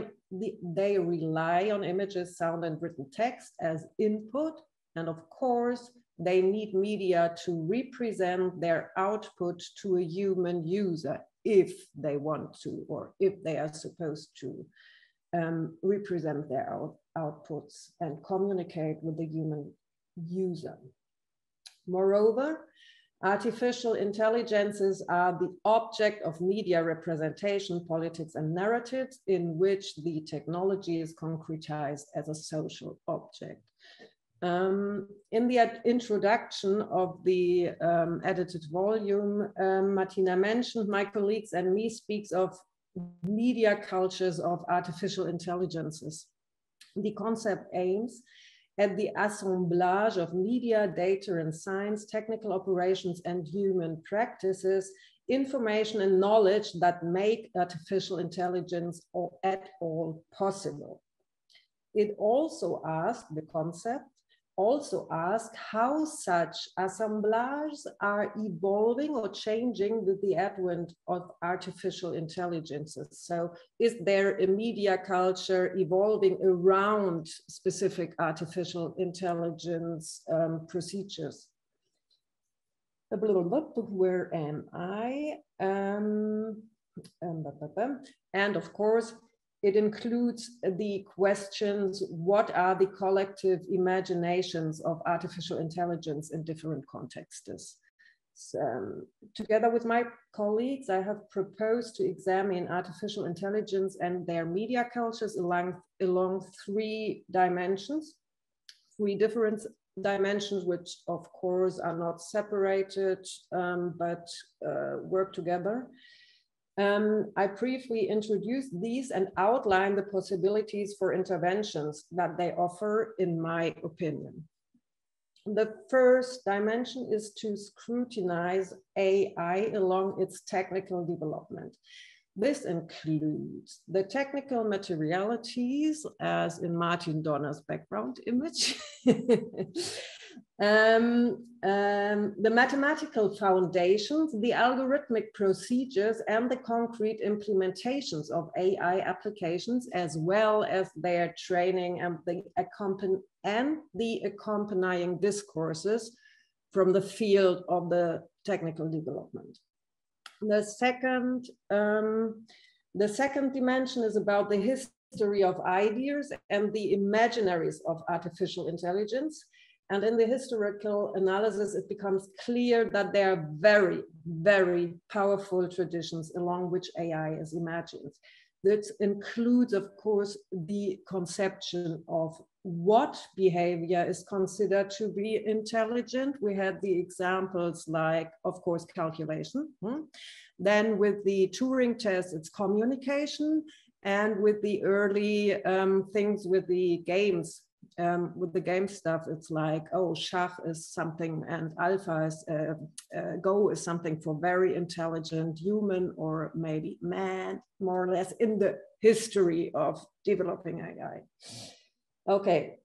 on images, sound, and written text as input, and of course, They need media to represent their output to a human user if they want to, or if they are supposed to represent their outputs and communicate with the human user. Moreover, artificial intelligences are the object of media representation, politics, and narratives in which the technology is concretized as a social object. In the introduction of the edited volume, Martina mentioned, my colleagues and me speaks of media cultures of artificial intelligences. The concept aims at the assemblage of media, data and science, technical operations and human practices, information and knowledge that make artificial intelligence at all possible. It also asked, the concept also asked, how such assemblages are evolving or changing with the advent of artificial intelligences. So is there a media culture evolving around specific artificial intelligence procedures? A little bit, where am I? And of course, it includes the questions, what are the collective imaginations of artificial intelligence in different contexts? So, together with my colleagues, I have proposed to examine artificial intelligence and their media cultures along three dimensions, three different dimensions, which of course are not separated, but work together. I briefly introduced these and outlined the possibilities for interventions that they offer, in my opinion. The first dimension is to scrutinize AI along its technical development. This includes the technical materialities, as in Martin Donner's background image, the mathematical foundations, the algorithmic procedures, and the concrete implementations of AI applications, as well as their training and the accompanying discourses from the field of the technical development. The second dimension is about the history of ideas and the imaginaries of artificial intelligence. And in the historical analysis, it becomes clear that there are very, very powerful traditions along which AI is imagined. This includes, of course, the conception of what behavior is considered to be intelligent. We had the examples like, of course, calculation. Then with the Turing test, it's communication. And with the early things with the games, with the game stuff, it's like, oh, Schach is something and Alpha is, Go is something for very intelligent human or maybe man, more or less in the history of developing AI. Okay.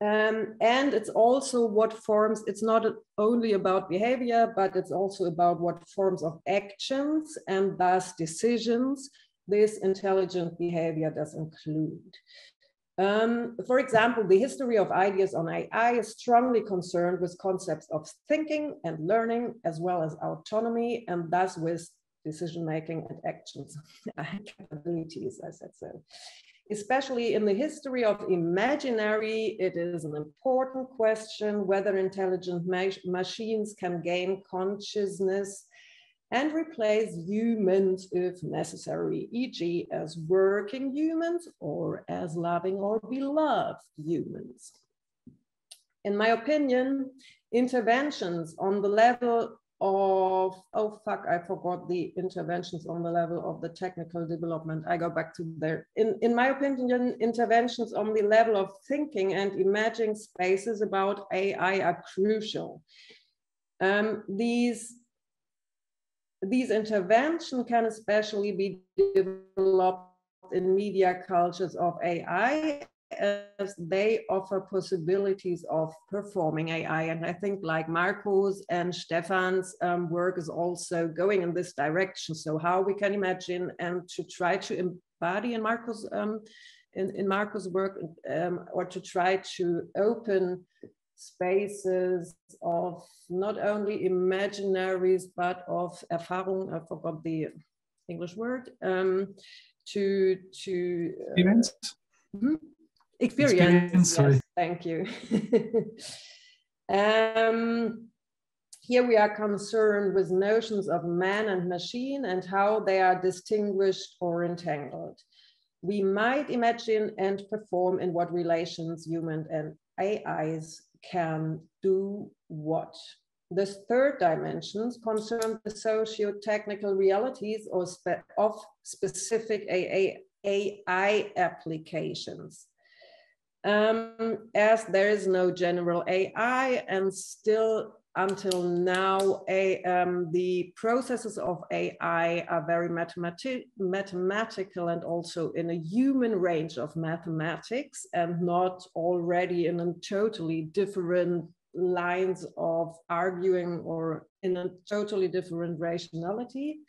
And it's also what forms, it's not only about behavior, but it's also about what forms of actions and thus decisions this intelligent behavior does include. For example, the history of ideas on AI is strongly concerned with concepts of thinking and learning, as well as autonomy, and thus with decision-making and actions and capabilities, I said so. Especially in the history of imaginary, it is an important question whether intelligent machines can gain consciousness and replace humans if necessary, e.g. as working humans or as loving or beloved humans. In my opinion, interventions on the level of, oh fuck, I forgot the interventions on the level of the technical development. I go back to there. In my opinion, interventions on the level of thinking and imagining spaces about AI are crucial. These interventions can especially be developed in media cultures of AI, as they offer possibilities of performing AI. And I think like Marco's and Stefan's work is also going in this direction. So how we can imagine and to try to embody in Marco's work, or to try to open spaces of not only imaginaries, but of Erfahrung, I forgot the English word, experience, yes, thank you. Here we are concerned with notions of man and machine and how they are distinguished or entangled. We might imagine and perform in what relations human and AIs can do what. This third dimension concerns the socio-technical realities or of specific AI applications. As there is no general AI, and still until now, the processes of AI are very mathematical and also in a human range of mathematics and not already in a totally different lines of arguing or in a totally different rationality.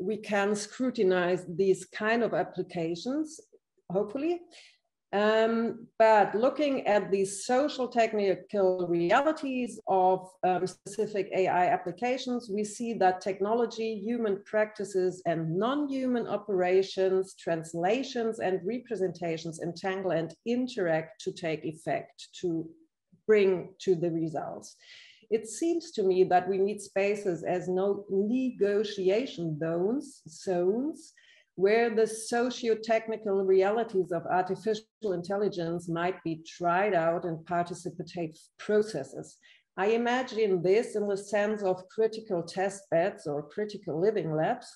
We can scrutinize these kind of applications, hopefully. But looking at these social technical realities of specific AI applications, we see that technology, human practices, and non-human operations, translations, and representations entangle and interact to take effect, to bring to the results. It seems to me that we need spaces as no negotiation zones where the socio-technical realities of artificial intelligence might be tried out and participative processes. I imagine this in the sense of critical test beds or critical living labs.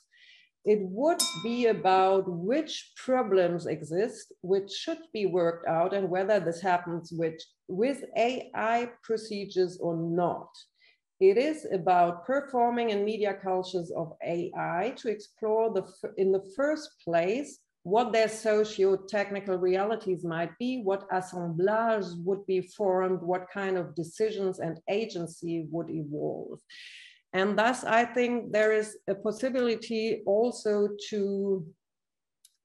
It would be about which problems exist, which should be worked out, and whether this happens with AI procedures or not. It is about performing in media cultures of AI to explore in the first place what their socio-technical realities might be, what assemblages would be formed, what kind of decisions and agency would evolve. And thus, I think there is a possibility also to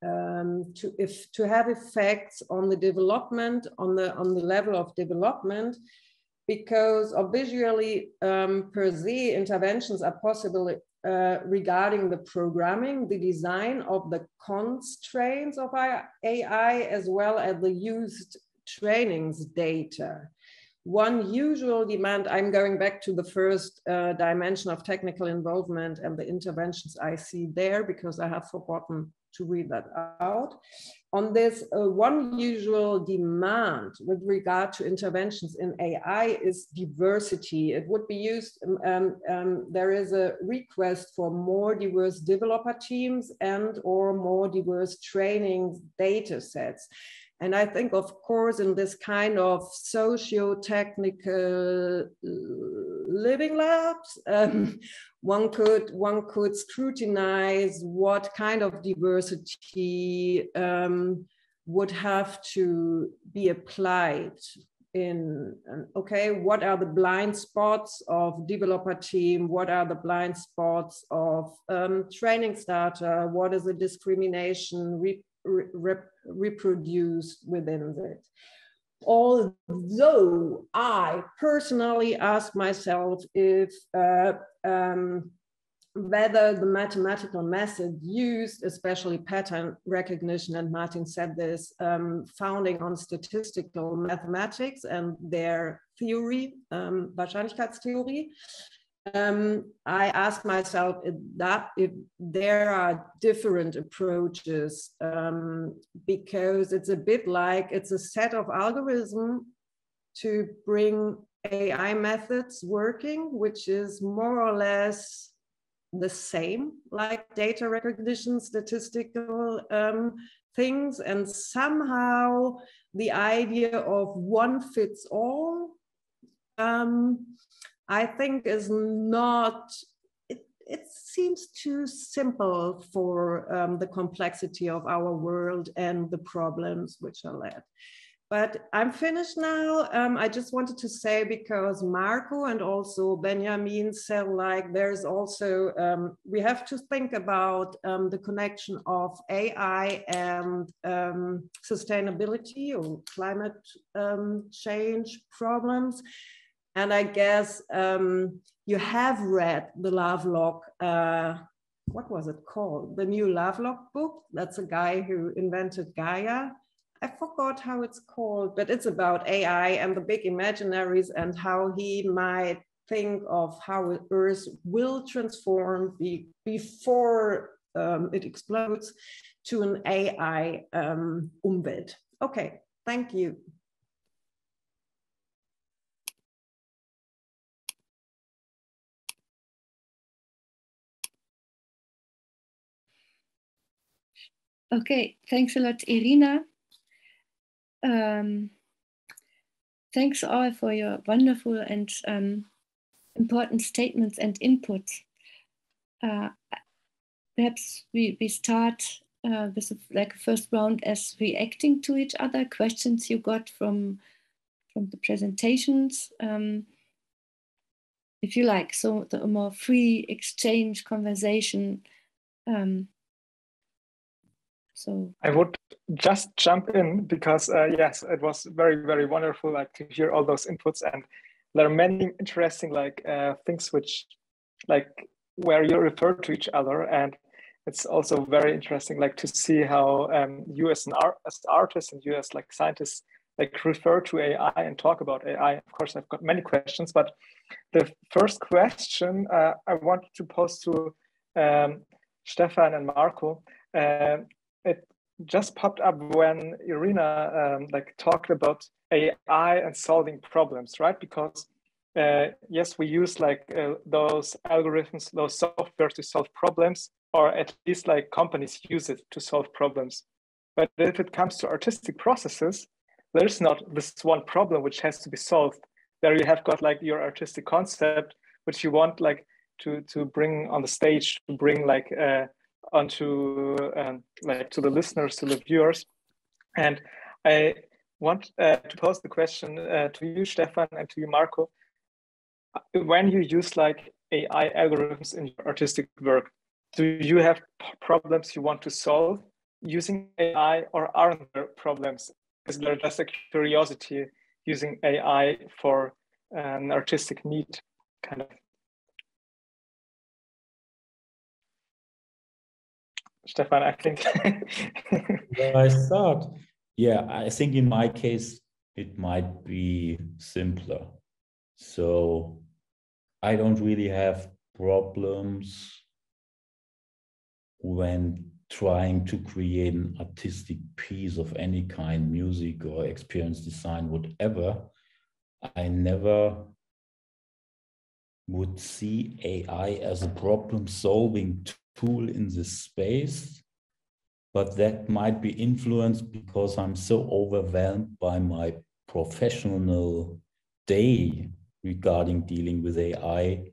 have effects on the development, on the level of development, because visually per se interventions are possible regarding the programming, the design of the constraints of AI, as well as the used trainings data. One usual demand, I'm going back to the first dimension of technical involvement and the interventions I see there, because I have forgotten to read that out. On this, one usual demand with regard to interventions in AI is diversity. It would be used, there is a request for more diverse developer teams and or more diverse training data sets. And I think, of course, in this kind of socio-technical living labs, one could scrutinize what kind of diversity would have to be applied in, okay, what are the blind spots of developer team? What are the blind spots of training data? What is the discrimination reproduced within it? Although I personally ask myself if whether the mathematical method used, especially pattern recognition, and Martin said this, founding on statistical mathematics and their theory, Wahrscheinlichkeitstheorie, I ask myself if there are different approaches, because it's a bit like it's a set of algorithms to bring AI methods working, which is more or less the same, like data recognition, statistical things, and somehow the idea of one fits all, I think is not, it seems too simple for the complexity of our world and the problems which are led. But I'm finished now. I just wanted to say, because Marco and also Benjamin said, like, there's also, we have to think about the connection of AI and sustainability or climate change problems. And I guess you have read the Lovelock, what was it called? The new Lovelock book. That's a guy who invented Gaia. I forgot how it's called, but it's about AI and the big imaginaries and how he might think of how Earth will transform before it explodes to an AI Umwelt. Okay, thank you. Okay, thanks a lot, Irina. Thanks all for your wonderful and important statements and inputs. Perhaps we start with like a first round as reacting to each other, questions you got from the presentations, if you like. So the more free exchange conversation. So I would just jump in because yes, it was very, very wonderful, like, to hear all those inputs, and there are many interesting, like, things which, like, where you refer to each other, and it's also very interesting, like, to see how you as artists and you as, like, scientists, like, refer to AI and talk about AI. Of course, I've got many questions, but the first question I wanted to pose to Stefan and Marco. It just popped up when Irina like talked about AI and solving problems, right? Because yes, we use like those algorithms, those software to solve problems, or at least like companies use it to solve problems. But if it comes to artistic processes, there's not this one problem which has to be solved. There you have got like your artistic concept, which you want like to bring on the stage, to bring like onto like to the listeners, to the viewers. And I want to pose the question to you, Stefan, and to you, Marco. When you use like AI algorithms in your artistic work, do you have problems you want to solve using AI, or aren't there problems? Is there just a curiosity using AI for an artistic need, kind of? Stefan, I think. I start. Yeah, I think in my case, it might be simpler. So I don't really have problems when trying to create an artistic piece of any kind, music or experience design, whatever. I never would see AI as a problem-solving tool in this space, but that might be influenced because I'm so overwhelmed by my professional day regarding dealing with AI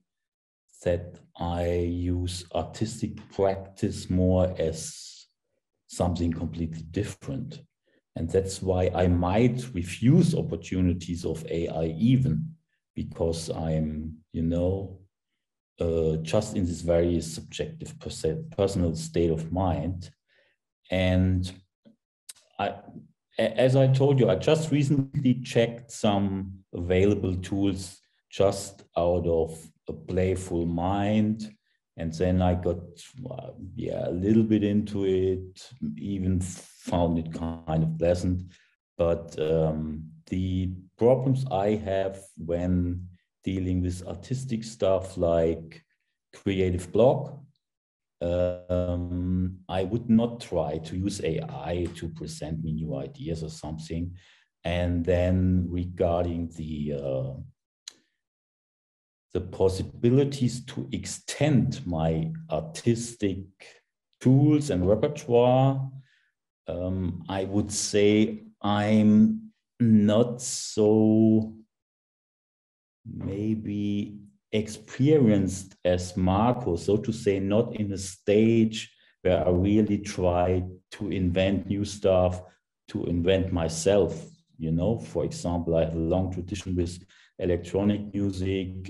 that I use artistic practice more as something completely different. And that's why I might refuse opportunities of AI, even because I'm, you know, just in this very subjective personal state of mind. And as I told you, I just recently checked some available tools just out of a playful mind. And then I got a little bit into it, even found it kind of pleasant. But the problems I have when dealing with artistic stuff like creative block, I would not try to use AI to present me new ideas or something. And then regarding the possibilities to extend my artistic tools and repertoire, I would say I'm not so maybe experienced as Marco, so to say, not in a stage where I really try to invent new stuff, to invent myself You know, for example, I have a long tradition with electronic music,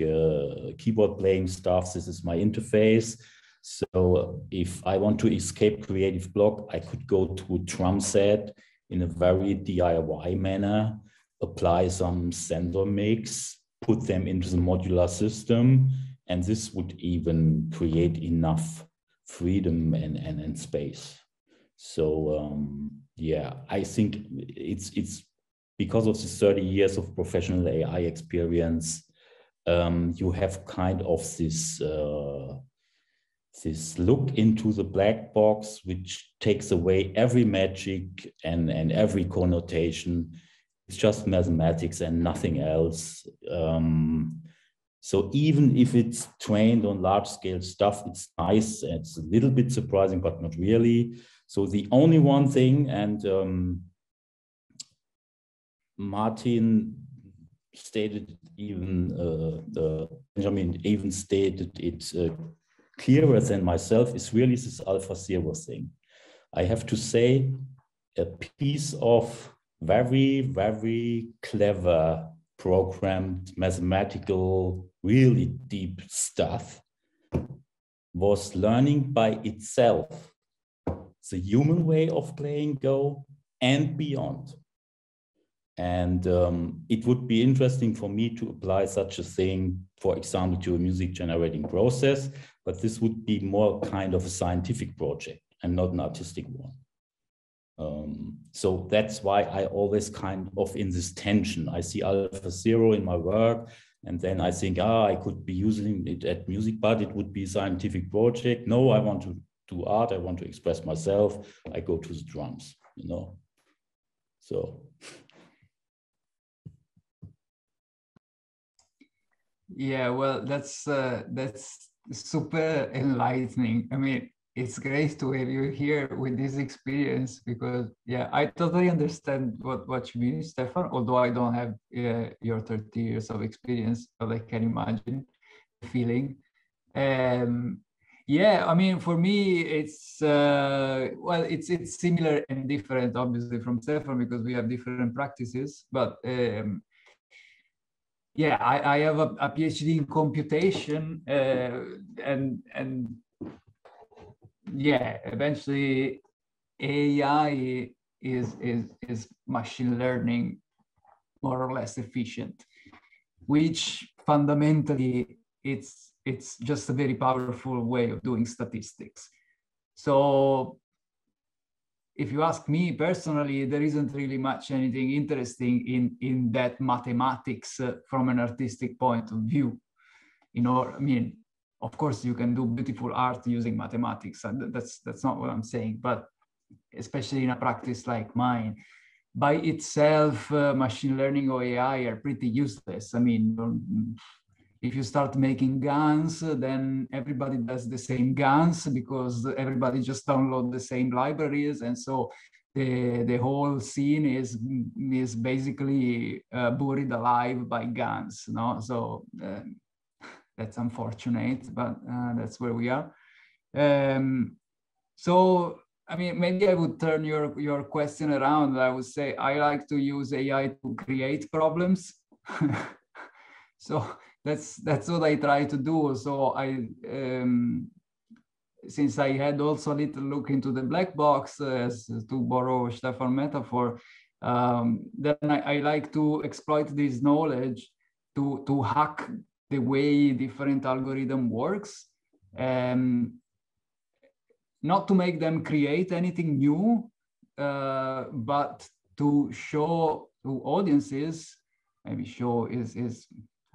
keyboard playing stuff. This is my interface. So if I want to escape creative block, I could go to a drum set in a very DIY manner, apply some sensor mix, put them into the modular system, and this would even create enough freedom and space. So yeah, I think it's because of the 30 years of professional AI experience, you have kind of this this look into the black box, which takes away every magic and every connotation. It's just mathematics and nothing else. So even if it's trained on large scale stuff, it's nice. It's a little bit surprising, but not really. So the only one thing, and Martin stated even, Benjamin even stated it clearer than myself, is really this Alpha Zero thing. I have to say, a piece of very, very clever programmed mathematical, really deep stuff was learning by itself the human way of playing Go and beyond. And it would be interesting for me to apply such a thing, for example, to a music generating process, but this would be more kind of a scientific project and not an artistic one. So that's why I always kind of in this tension. I see Alpha Zero in my work, and then I think, ah, I could be using it at music, but it would be a scientific project. No, I want to do art. I want to express myself. I go to the drums, you know. So. Yeah, well, that's super enlightening. I mean, it's great to have you here with this experience because, yeah, I totally understand what you mean, Stefan, although I don't have your 30 years of experience, but I can imagine the feeling. Yeah, I mean, for me, it's, well, it's similar and different, obviously, from Stefan because we have different practices, but yeah, I have a PhD in computation and yeah, eventually AI is machine learning more or less efficient, which fundamentally it's just a very powerful way of doing statistics. So if you ask me personally, there isn't really much anything interesting in that mathematics from an artistic point of view. You know, I mean, of course, you can do beautiful art using mathematics, and that's not what I'm saying. But especially in a practice like mine, by itself, machine learning or AI are pretty useless. I mean, if you start making guns, then everybody does the same guns because everybody just downloads the same libraries. And so the whole scene is basically buried alive by guns, you know? So that's unfortunate, but that's where we are. So, I mean, maybe I would turn your question around. I would say, I like to use AI to create problems. So that's what I try to do. So I, since I had also a little look into the black box, as to borrow Stefan's metaphor, then I like to exploit this knowledge to hack the way different algorithm works, not to make them create anything new, but to show to audiences, maybe show is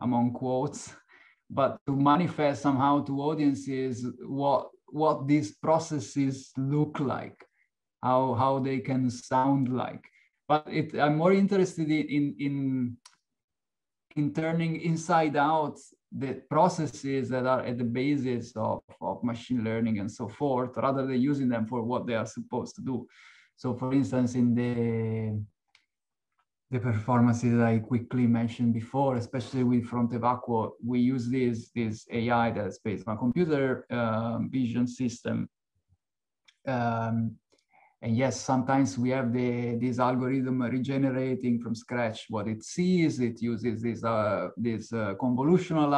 among quotes, but to manifest somehow to audiences what these processes look like, how they can sound like. But I'm more interested in turning inside out the processes that are at the basis of machine learning and so forth, rather than using them for what they are supposed to do. So for instance, in the performances I quickly mentioned before, especially with Frontevacuo, we use this AI that's based on a computer vision system. And yes, sometimes we have this algorithm regenerating from scratch what it sees. It uses this convolutional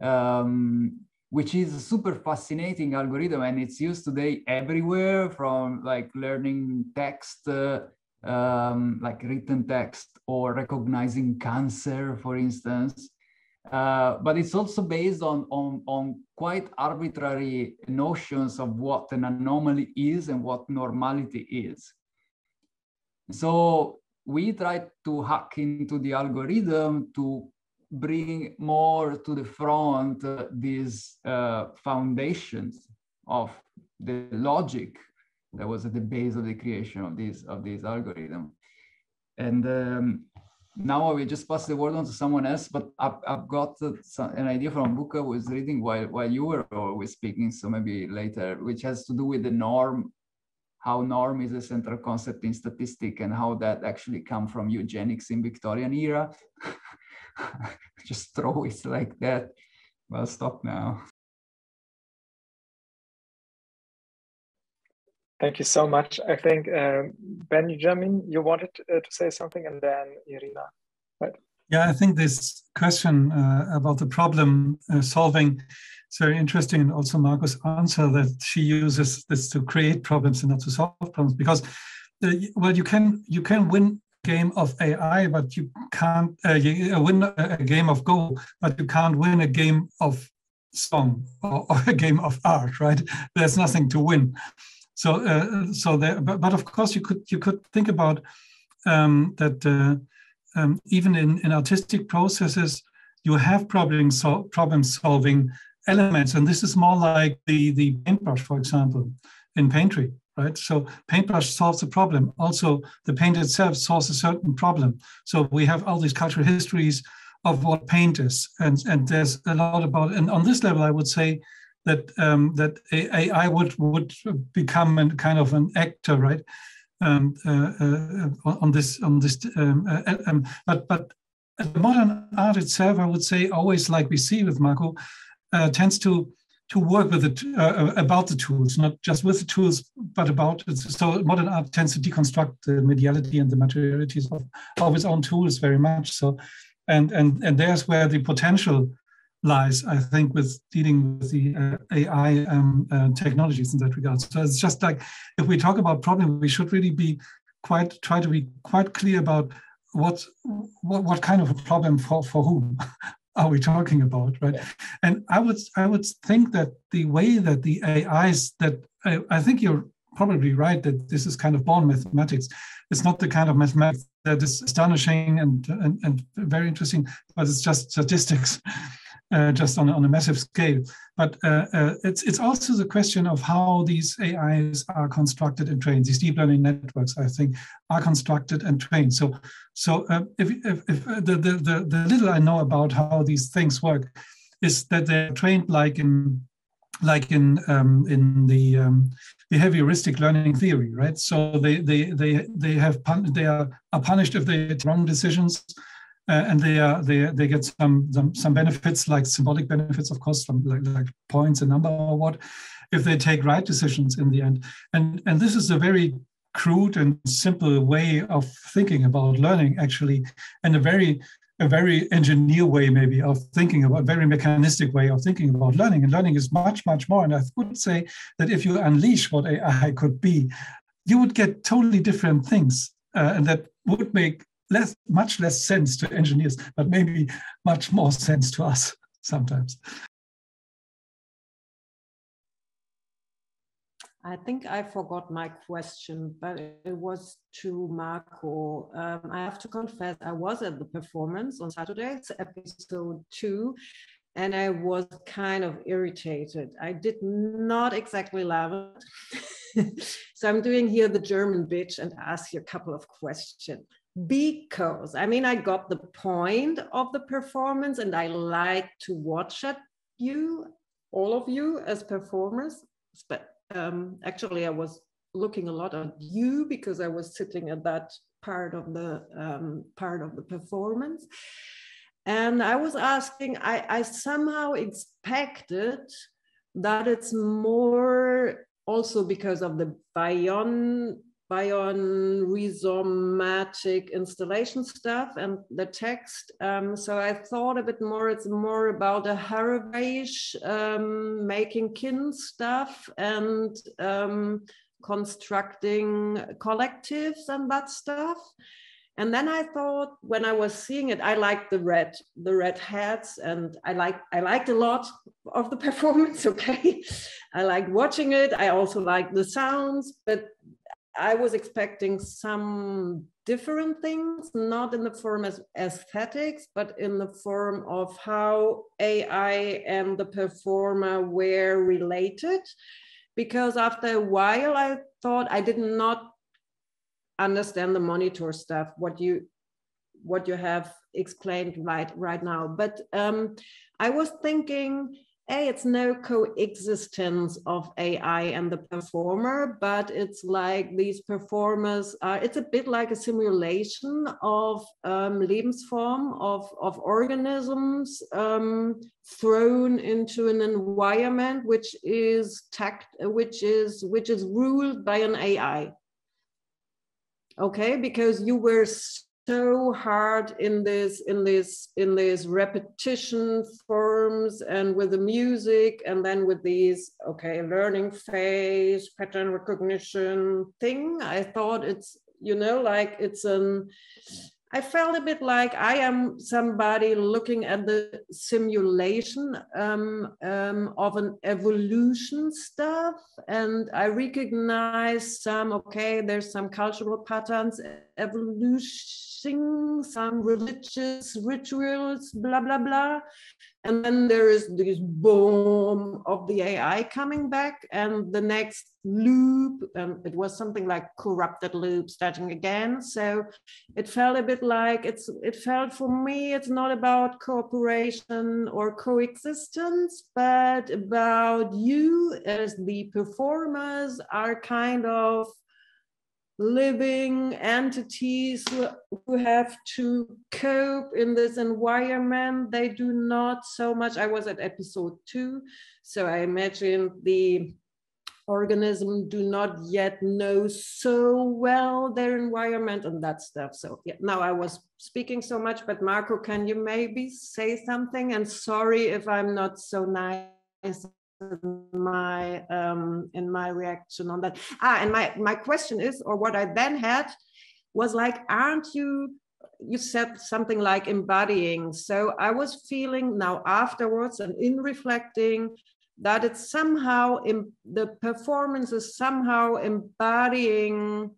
autoencoder, which is a super fascinating algorithm, and it's used today everywhere, from like learning text, like written text, or recognizing cancer, for instance. But it's also based on quite arbitrary notions of what an anomaly is and what normality is. So we tried to hack into the algorithm to bring more to the front these foundations of the logic that was at the base of the creation of this algorithm. And now I will just pass the word on to someone else, but I've got an idea from a book I was reading while you were always speaking, so maybe later, which has to do with the norm, how norm is a central concept in statistics and how that actually come from eugenics in Victorian era. Just throw it like that. Well, stop now. Thank you so much. I think, Benjamin, you wanted to say something, and then Irina. Right. Yeah, I think this question about the problem solving is very interesting, and also Marco's answer that she uses this to create problems and not to solve problems, because, well, you can win a game of AI, but you can't win a game of Go, but you can't win a game of song or a game of art, right? There's nothing to win. So, but of course, you could think about that even in artistic processes, you have problem solving elements, and this is more like the paintbrush, for example, in painting, right? So, paintbrush solves a problem. Also, the paint itself solves a certain problem. So, we have all these cultural histories of what paint is, and there's a lot about. And on this level, I would say that that AI would become a kind of an actor, right? But modern art itself, I would say, always, like we see with Marco, tends to work with it about the tools, not just with the tools, but about it. So modern art tends to deconstruct the mediality and the materialities of its own tools very much. So, and there's where the potential lies, I think, with dealing with the AI technologies in that regard. So it's just like, if we talk about problem, we should really try to be quite clear about what kind of a problem for whom are we talking about, right? Yeah. And I would think that the way that the AIs, that I think you're probably right that this is kind of born mathematics. It's not the kind of mathematics that is astonishing and very interesting, but it's just statistics. Just on a massive scale, but it's also the question of how these AIs are constructed and trained. These deep learning networks, I think, are constructed and trained. So if the little I know about how these things work is that they're trained like in the behavioristic learning theory, right? So they are punished if they take wrong decisions. And they get some benefits, like symbolic benefits, of course, from like points, a number, or what, if they take right decisions in the end. And this is a very crude and simple way of thinking about learning, actually, and a very engineer way, maybe, of thinking about, a very mechanistic way of thinking about learning. And learning is much, much more. And I would say that if you unleash what AI could be, you would get totally different things, and that would make much less sense to engineers, but maybe much more sense to us sometimes. I think I forgot my question, but it was to Marco. I have to confess, I was at the performance on Saturday, it's episode 2, and I was kind of irritated. I did not exactly love it. So I'm doing here the German bitch and ask you a couple of questions. Because, I mean, I got the point of the performance and I like to watch at you, all of you as performers, but actually I was looking a lot at you because I was sitting at that part of the performance. And I was asking, I somehow expected that it's more also because of the bionrhizomatic installation stuff and the text. So I thought a bit more, it's more about a Haraway-ish making kin stuff and constructing collectives and that stuff. And then I thought, when I was seeing it, I liked the red hats, and I liked a lot of the performance. Okay, I liked watching it. I also liked the sounds, but I was expecting some different things, not in the form of aesthetics, but in the form of how AI and the performer were related. Because after a while, I thought I did not understand the monitor stuff, what you have explained right now. But I was thinking, hey, it's no coexistence of AI and the performer, but it's like these performers are, it's a bit like a simulation of Lebensform, of organisms thrown into an environment which is ruled by an AI. Okay, because you were so hard in this repetition forms and with the music, and then with these, okay, learning phase, pattern recognition thing. I thought it's, you know, like it's an, I felt a bit like I am somebody looking at the simulation of an evolution stuff. And I recognize some, okay, there's some cultural patterns, evolution, some religious rituals, blah, blah, blah. And then there is this boom of the AI coming back and the next loop, it was something like corrupted loop starting again. So it felt a bit like it felt for me, it's not about cooperation or coexistence, but about you as the performers are kind of living entities who have to cope in this environment. They do not so much. I was at episode 2, so I imagine the organism do not yet know so well their environment and that stuff. So yeah, now I was speaking so much, but Marco, can you maybe say something? And sorry if I'm not so nice in my reaction on that. And my question is, or what I then had was like, aren't you, you said something like embodying. So I was feeling now afterwards and in reflecting that it's somehow, the performance is somehow embodying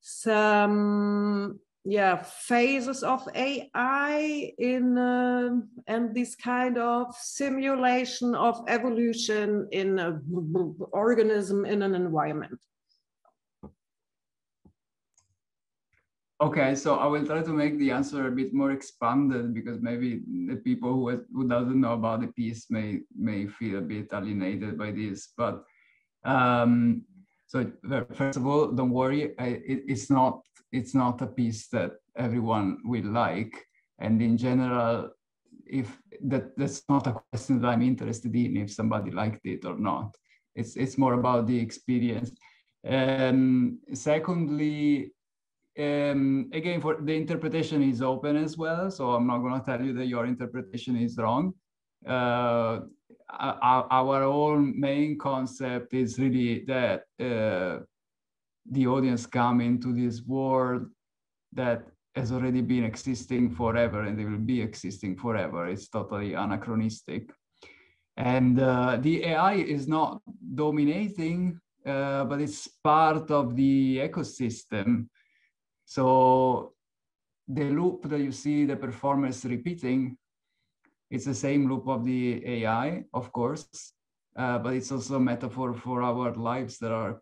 some, yeah, phases of AI in and this kind of simulation of evolution in an organism in an environment. Okay, so I will try to make the answer a bit more expanded, because maybe the people who doesn't know about the piece may feel a bit alienated by this. But so first of all, don't worry, it's not a piece that everyone will like, and in general, if that's not a question that I'm interested in, if somebody liked it or not. It's more about the experience. Secondly, again, for the interpretation is open as well, so I'm not going to tell you that your interpretation is wrong. Our own main concept is really that the audience come into this world that has already been existing forever, and they will be existing forever. It's totally anachronistic. And the AI is not dominating, but it's part of the ecosystem. So the loop that you see the performers repeating, it's the same loop of the AI, of course, but it's also a metaphor for our lives that are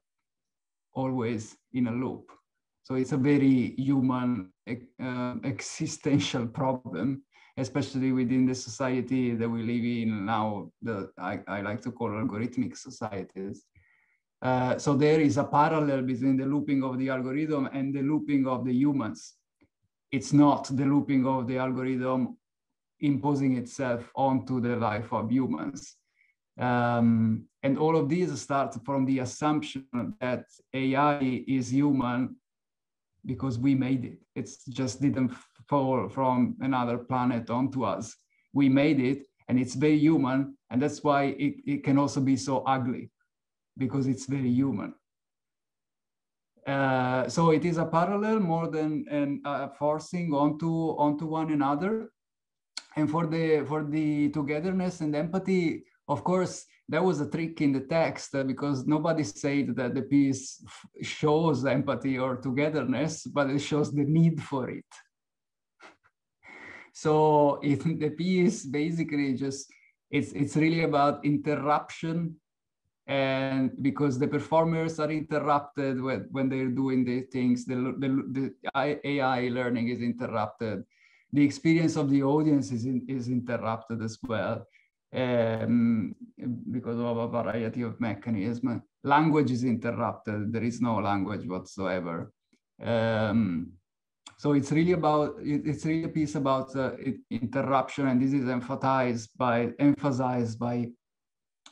always in a loop. So it's a very human existential problem, especially within the society that we live in now, that I like to call algorithmic societies. So there is a parallel between the looping of the algorithm and the looping of the humans. It's not the looping of the algorithm imposing itself onto the life of humans. And all of these start from the assumption that AI is human because we made it. It just didn't fall from another planet onto us. We made it, and it's very human. And that's why it can also be so ugly, because it's very human. So it is a parallel more than forcing onto one another. And for the togetherness and empathy, of course, that was a trick in the text because nobody said that the piece shows empathy or togetherness, but it shows the need for it. So the piece basically just, it's really about interruption, and because the performers are interrupted when they're doing the things, the AI learning is interrupted. The experience of the audience is interrupted as well because of a variety of mechanisms. Language is interrupted. There is no language whatsoever. So it's really a piece about interruption, and this is emphasized by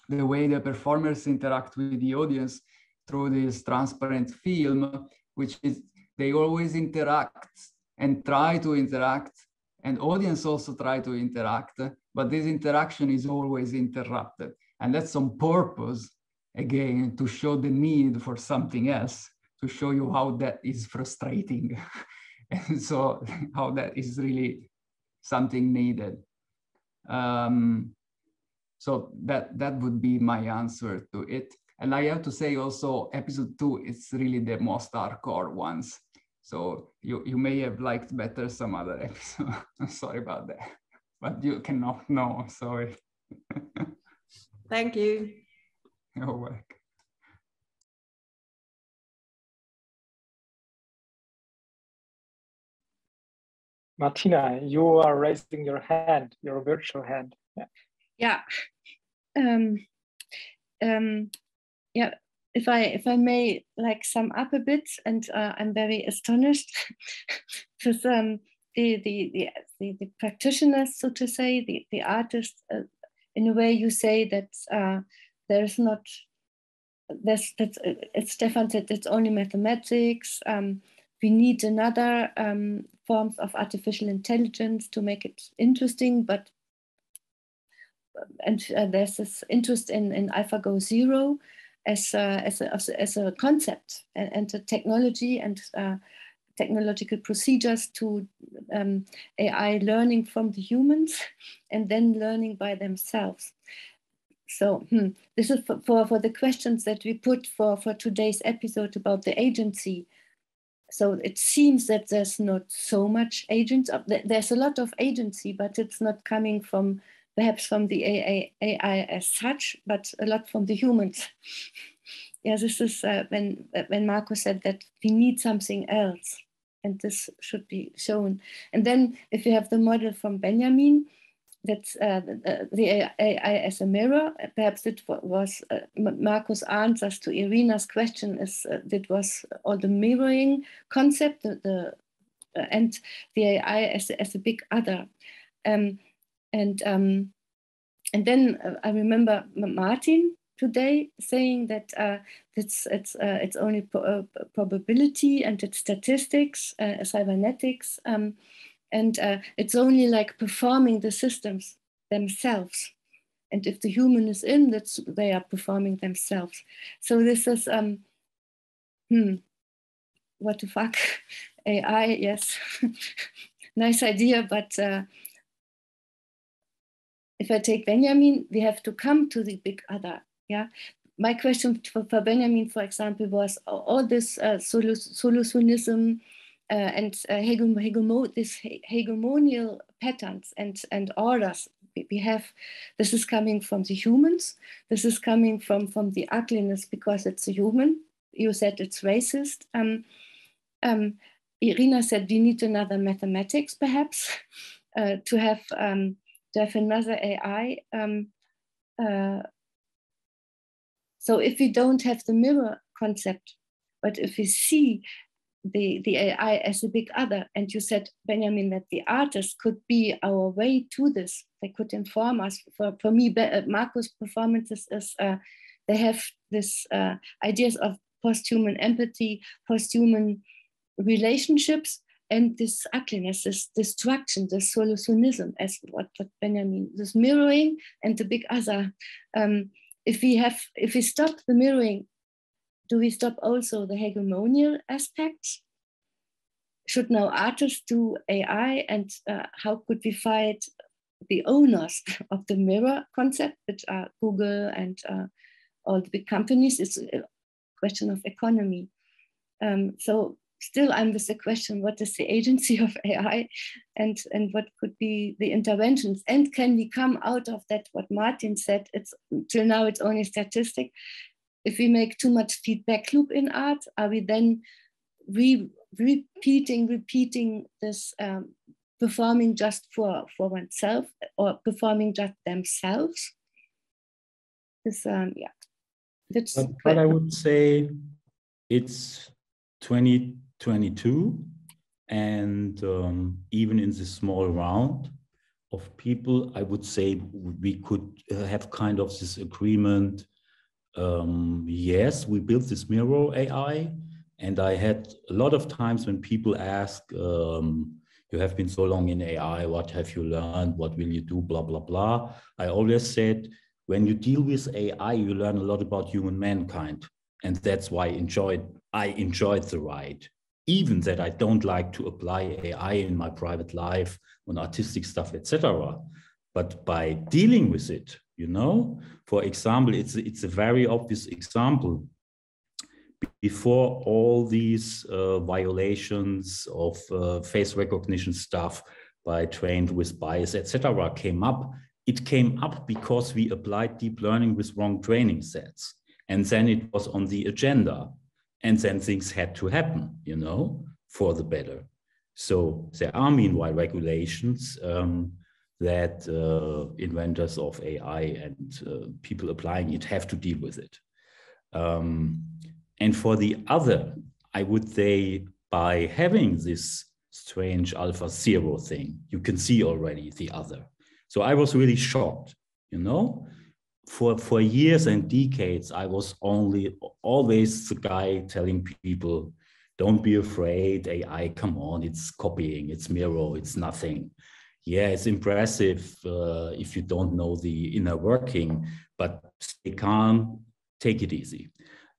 the way the performers interact with the audience through this transparent film, which is they always interact and try to interact, and audience also try to interact, but this interaction is always interrupted. And that's on purpose, again, to show the need for something else, to show you how that is frustrating. And so how that is really something needed. So that would be my answer to it. And I have to say also, episode 2, it's really the most hardcore ones. So you may have liked better some other episode. I'm sorry about that, but you cannot know, sorry. Thank you. You're welcome. Martina, you are raising your hand, your virtual hand. Yeah. Yeah. If I may, like, sum up a bit, and I'm very astonished because the practitioners, so to say, the artists, in a way, you say that as Stefan said, it's only mathematics. We need another forms of artificial intelligence to make it interesting, and there's this interest in AlphaGo Zero as a concept and a technology and technological procedures to AI learning from the humans and then learning by themselves. So this is for the questions that we put for today's episode about the agency. So it seems that there's not so much agency. There's a lot of agency, but it's not coming from perhaps from the AI as such, but a lot from the humans. Yeah, this is when Marco said that we need something else, and this should be shown. And then if you have the model from Benjamin, that's the AI as a mirror. Perhaps it was Marco's answers to Irina's question. It was all the mirroring concept, and the AI as a big other. And then I remember Martin today saying that it's only probability and it's statistics, cybernetics, and it's only like performing the systems themselves. And if the human is in, they are performing themselves. So this is what the fuck, AI? Yes, nice idea, but. If I take Benjamin, we have to come to the big other. Yeah, my question for Benjamin, for example, was all this solutionism and hegemonial patterns and orders we have. This is coming from the humans. This is coming from the ugliness because it's a human. You said it's racist. Irina said we need another mathematics, perhaps, to have. To have another AI. So if we don't have the mirror concept, but if we see the AI as a big other, and you said, Benjamin, that the artist could be our way to this, they could inform us. For me, Marco's performances is, they have this ideas of post-human empathy, post-human relationships, and this ugliness, this destruction, this solutionism, as what Benjamin, this mirroring and the big other. If we stop the mirroring, do we stop also the hegemonial aspects? Should now artists do AI, and how could we fight the owners of the mirror concept, which are Google and all the big companies? It's a question of economy. So still I'm with the question, what is the agency of AI, and what could be the interventions, and can we come out of that, what Martin said, it's till now it's only statistic. If we make too much feedback loop in art, are we then repeating this performing just for oneself, or performing just themselves? This, yeah. That's but I would say it's 2022, and even in this small round of people, I would say we could have kind of this agreement. Yes, we built this mirror AI. And I had a lot of times when people ask, you have been so long in AI, what have you learned? What will you do? Blah, blah, blah. I always said, when you deal with AI, you learn a lot about human mankind. And that's why I enjoyed the ride. Even that I don't like to apply AI in my private life on artistic stuff, etc. But by dealing with it, you know, for example, it's a very obvious example. Before all these violations of face recognition stuff by trained with bias, etc. came up, it came up because we applied deep learning with wrong training sets. And then it was on the agenda. And then things had to happen, you know, for the better. So there are meanwhile regulations that inventors of AI and people applying it have to deal with it. And for the other, I would say by having this strange Alpha Zero thing, you can see already the other. So I was really shocked, you know? For years and decades, I was always the guy telling people, don't be afraid, AI, come on, it's copying, it's mirror, it's nothing. Yeah, it's impressive if you don't know the inner working, but stay calm, take it easy.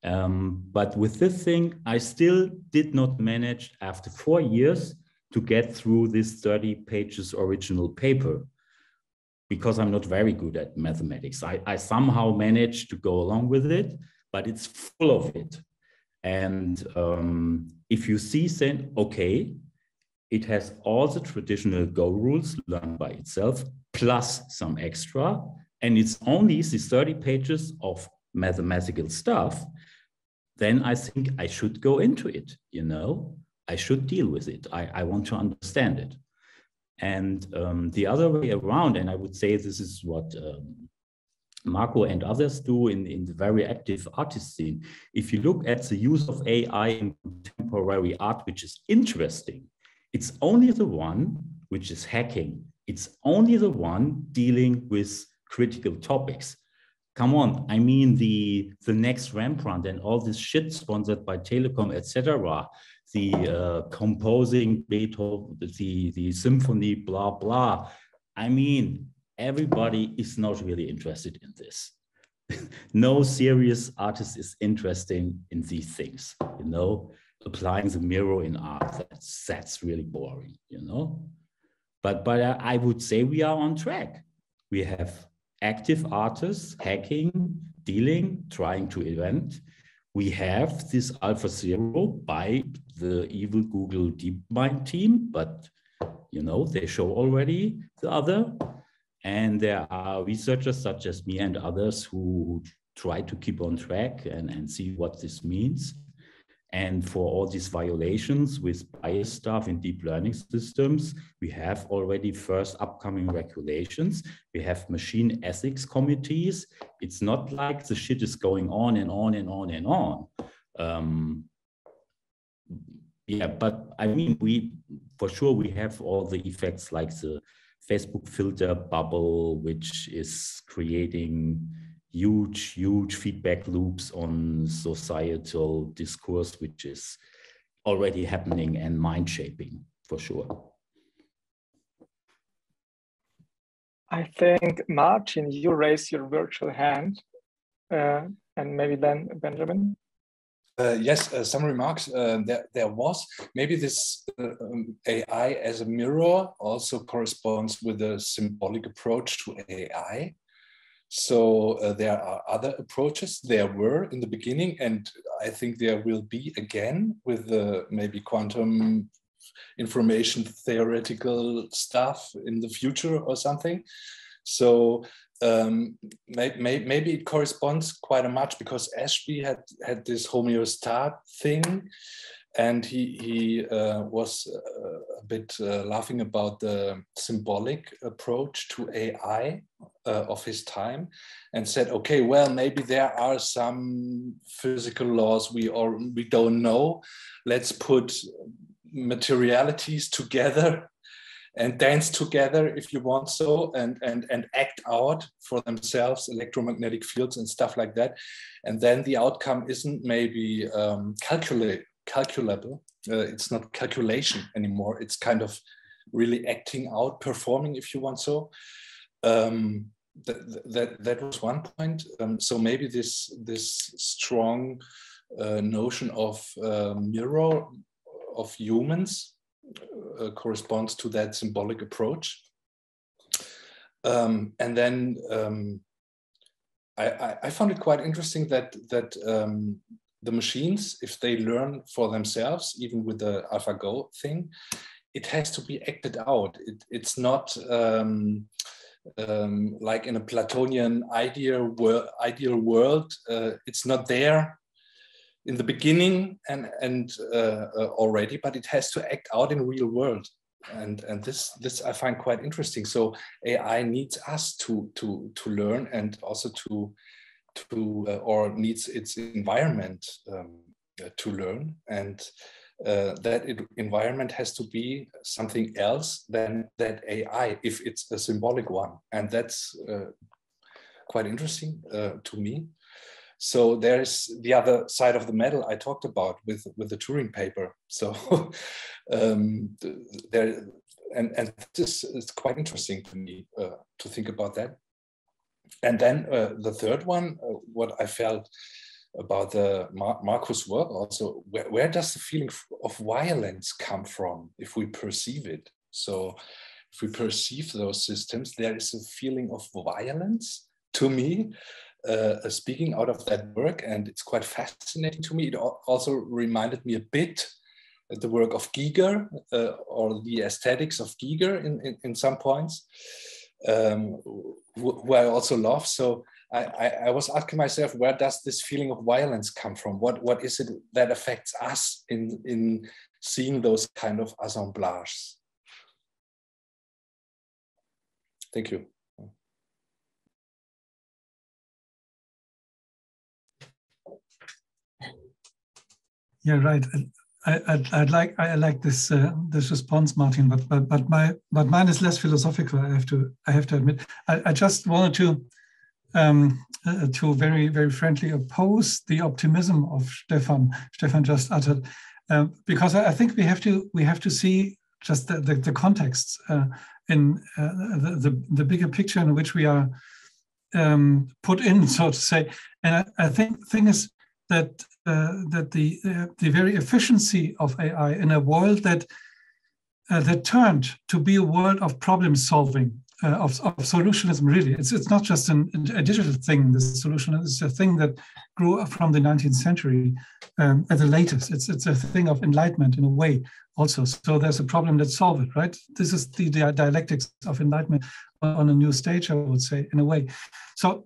But with this thing, I still did not manage after 4 years to get through this 30 pages original paper because I'm not very good at mathematics. I somehow managed to go along with it, but it's full of it. And if you see then, okay, it has all the traditional Go rules learned by itself, plus some extra, and it's only these 30 pages of mathematical stuff, then I think I should go into it, you know? I should deal with it. I want to understand it. And the other way around, and I would say this is what Marco and others do in the very active artist scene. If you look at the use of AI in contemporary art, which is interesting, it's only the one which is hacking. It's only the one dealing with critical topics. Come on, I mean the next Rembrandt and all this shit sponsored by Telecom, etc. The composing Beethoven, the symphony, blah, blah. I mean, everybody is not really interested in this. No serious artist is interested in these things, you know? Applying the mirror in art, that's really boring, you know? But I would say we are on track. We have active artists hacking, dealing, trying to invent. We have this Alpha Zero by the evil Google DeepMind team, but you know they show already the other. And there are researchers such as me and others who try to keep on track and see what this means. And for all these violations with bias stuff in deep learning systems, we have already first upcoming regulations. We have machine ethics committees. It's not like the shit is going on and on and on and on. Yeah, but I mean, we for sure, we have all the effects like the Facebook filter bubble, which is creating huge feedback loops on societal discourse, which is already happening and mind shaping for sure. I think, Martin, you raise your virtual hand, and maybe then Benjamin. Yes, some remarks. There was maybe this AI as a mirror also corresponds with a symbolic approach to AI. So there are other approaches. There were in the beginning, and I think there will be again with the maybe quantum information theoretical stuff in the future or something. So maybe it corresponds quite a much, because Ashby had this homeostat thing, and he was a bit laughing about the symbolic approach to AI of his time, and said, okay, well, maybe there are some physical laws we don't know. Let's put materialities together and dance together, if you want so, and act out for themselves electromagnetic fields and stuff like that. And then the outcome isn't maybe calculable. It's not calculation anymore. It's kind of really acting out, performing, if you want so. That was one point. So maybe this strong notion of mirror of humans corresponds to that symbolic approach. And then I found it quite interesting that the machines, if they learn for themselves, even with the AlphaGo thing, it has to be acted out. It's not like in a Platonian ideal world. It's not there in the beginning and already, but it has to act out in real world, and this I find quite interesting. So AI needs us to learn, and also or needs its environment to learn, and that environment has to be something else than that AI, if it's a symbolic one, and that's quite interesting to me. So there's the other side of the medal I talked about with the Turing paper. So and this is quite interesting to me to think about that. And then the third one, what I felt about the Marco's work also, where does the feeling of violence come from if we perceive it? So if we perceive those systems, there is a feeling of violence to me. Speaking out of that work, and it's quite fascinating to me. It also reminded me a bit of the work of Giger, or the aesthetics of Giger in some points, who I also love. So I was asking myself, where does this feeling of violence come from? What is it that affects us in seeing those kind of assemblages? Thank you. Yeah, right. I like this this response, Martin. But mine is less philosophical. I have to admit. I just wanted to very, very frankly oppose the optimism of Stefan. Stefan just uttered, because I think we have to see just the context in the bigger picture in which we are put in, so to say. And I think the thing is that the very efficiency of AI in a world that turned to be a world of problem solving, of solutionism, really. It's not just a digital thing. The solution is a thing that grew from the 19th century at the latest. It's a thing of enlightenment in a way also. So there's a problem, let's solve it, right? This is the dialectics of enlightenment on a new stage, I would say, in a way. So.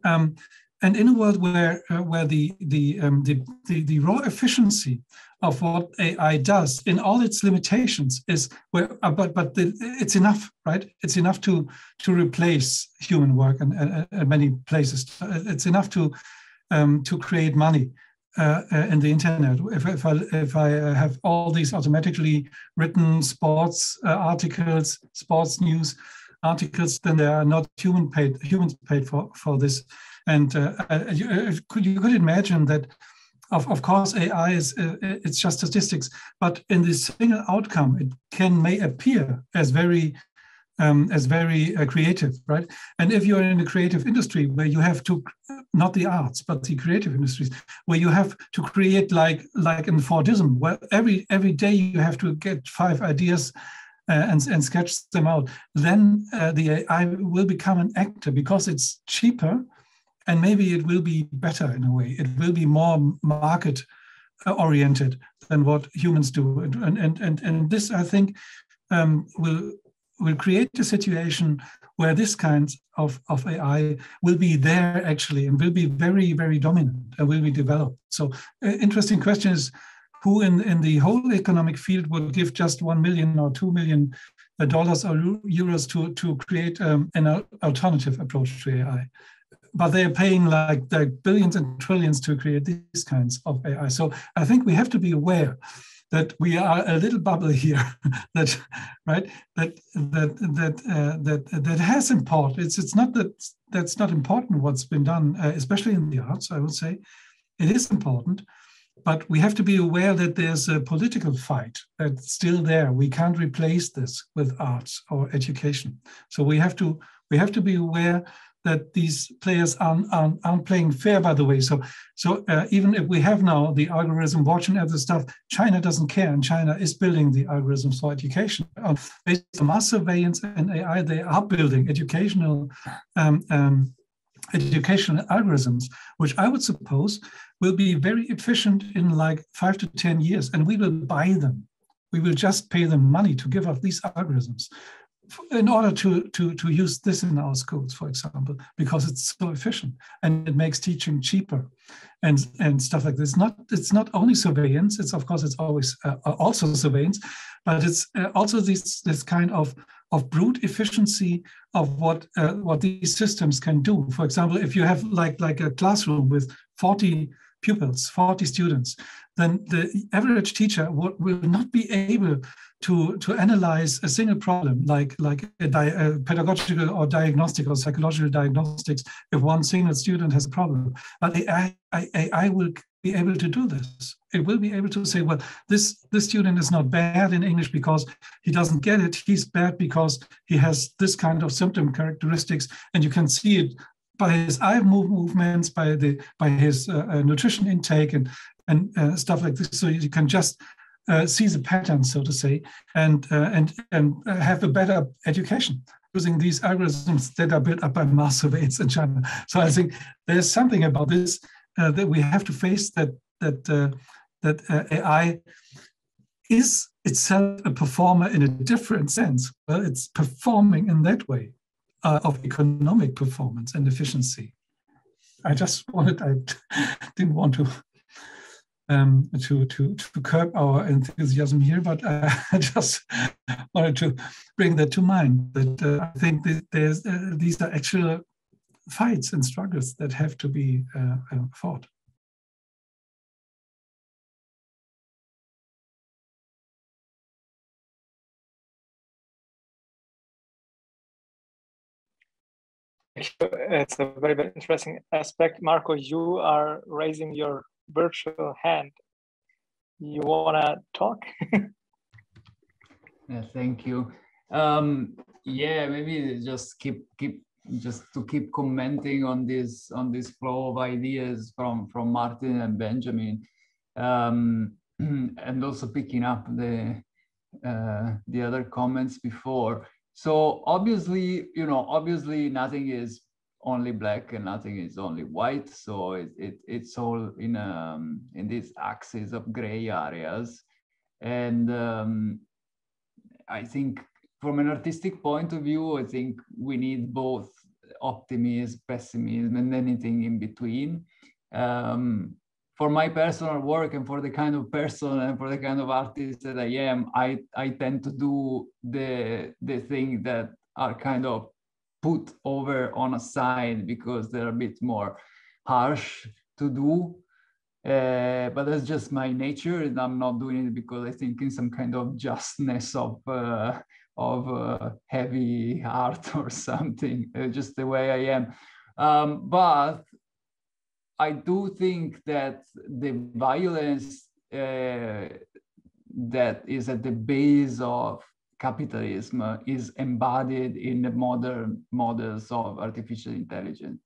And in a world where the raw efficiency of what AI does in all its limitations is but it's enough, right? It's enough to replace human work in many places. It's enough to create money in the internet. If I have all these automatically written sports articles, sports news. articles, then there are not humans paid for this. And you could imagine that, of course, AI is it's just statistics, but in this single outcome, it may appear as very creative, right? And if you're in a creative industry where you have to, not the arts, but the creative industries, where you have to create like in Fordism, where every day you have to get 5 ideas and sketch them out, then the AI will become an actor because it's cheaper, and maybe it will be better in a way. It will be more market-oriented than what humans do. And this, I think, will create a situation where this kind of AI will be there actually and will be very, very dominant and will be developed. So interesting question is who in the whole economic field would give just $1 million or $2 million dollars or euros to create an alternative approach to AI? But they are paying like billions and trillions to create these kinds of AI. So I think we have to be aware that we are a little bubble here, that has import. It's not that that's not important what's been done, especially in the arts. I would say it is important, but we have to be aware that there's a political fight that's still there. We can't replace this with arts or education. So we have to be aware that these players aren't playing fair, by the way. So even if we have now the algorithm watching other stuff, China doesn't care, and China is building the algorithms for education. Based on mass surveillance and AI, they are building educational algorithms, which I would suppose will be very efficient in like 5 to 10 years, and we will buy them. We will just pay them money to give up these algorithms, in order to use this in our schools, for example, because it's so efficient and it makes teaching cheaper and stuff like this. It's not only surveillance. It's of course it's always also surveillance, but it's also this kind of brute efficiency of what these systems can do. For example, if you have like a classroom with 40 pupils, 40 students, then the average teacher will not be able to analyze a single problem like a pedagogical or diagnostic or psychological diagnostics if one single student has a problem. But AI will be able to do this. It will be able to say, well, this student is not bad in English because he doesn't get it. He's bad because he has this kind of symptom characteristics, and you can see it by his eye movements, by his nutrition intake and stuff like this. So you can just see the pattern, so to say, and have a better education using these algorithms that are built up by mass surveillance in China. So I think there's something about this that we have to face, that AI is itself a performer in a different sense. Well, it's performing in that way. Of economic performance and efficiency. I didn't want to curb our enthusiasm here, but I just wanted to bring that to mind. That I think that these are actual fights and struggles that have to be fought. It's a very, very interesting aspect. Marco, you are raising your virtual hand. You want to talk? Yeah, thank you. Yeah, maybe just keep commenting on this flow of ideas from Martin and Benjamin, and also picking up the other comments before. So obviously, obviously nothing is only black and nothing is only white. So it's all in this axis of gray areas. And I think from an artistic point of view, I think we need both optimism, pessimism, and anything in between. For my personal work and for the kind of person and for the kind of artist that I am, I tend to do the things that are kind of put over on a side because they're a bit more harsh to do. But that's just my nature, and I'm not doing it because I think in some kind of justness of heavy heart or something, just the way I am. But I do think that the violence that is at the base of capitalism is embodied in the modern models of artificial intelligence.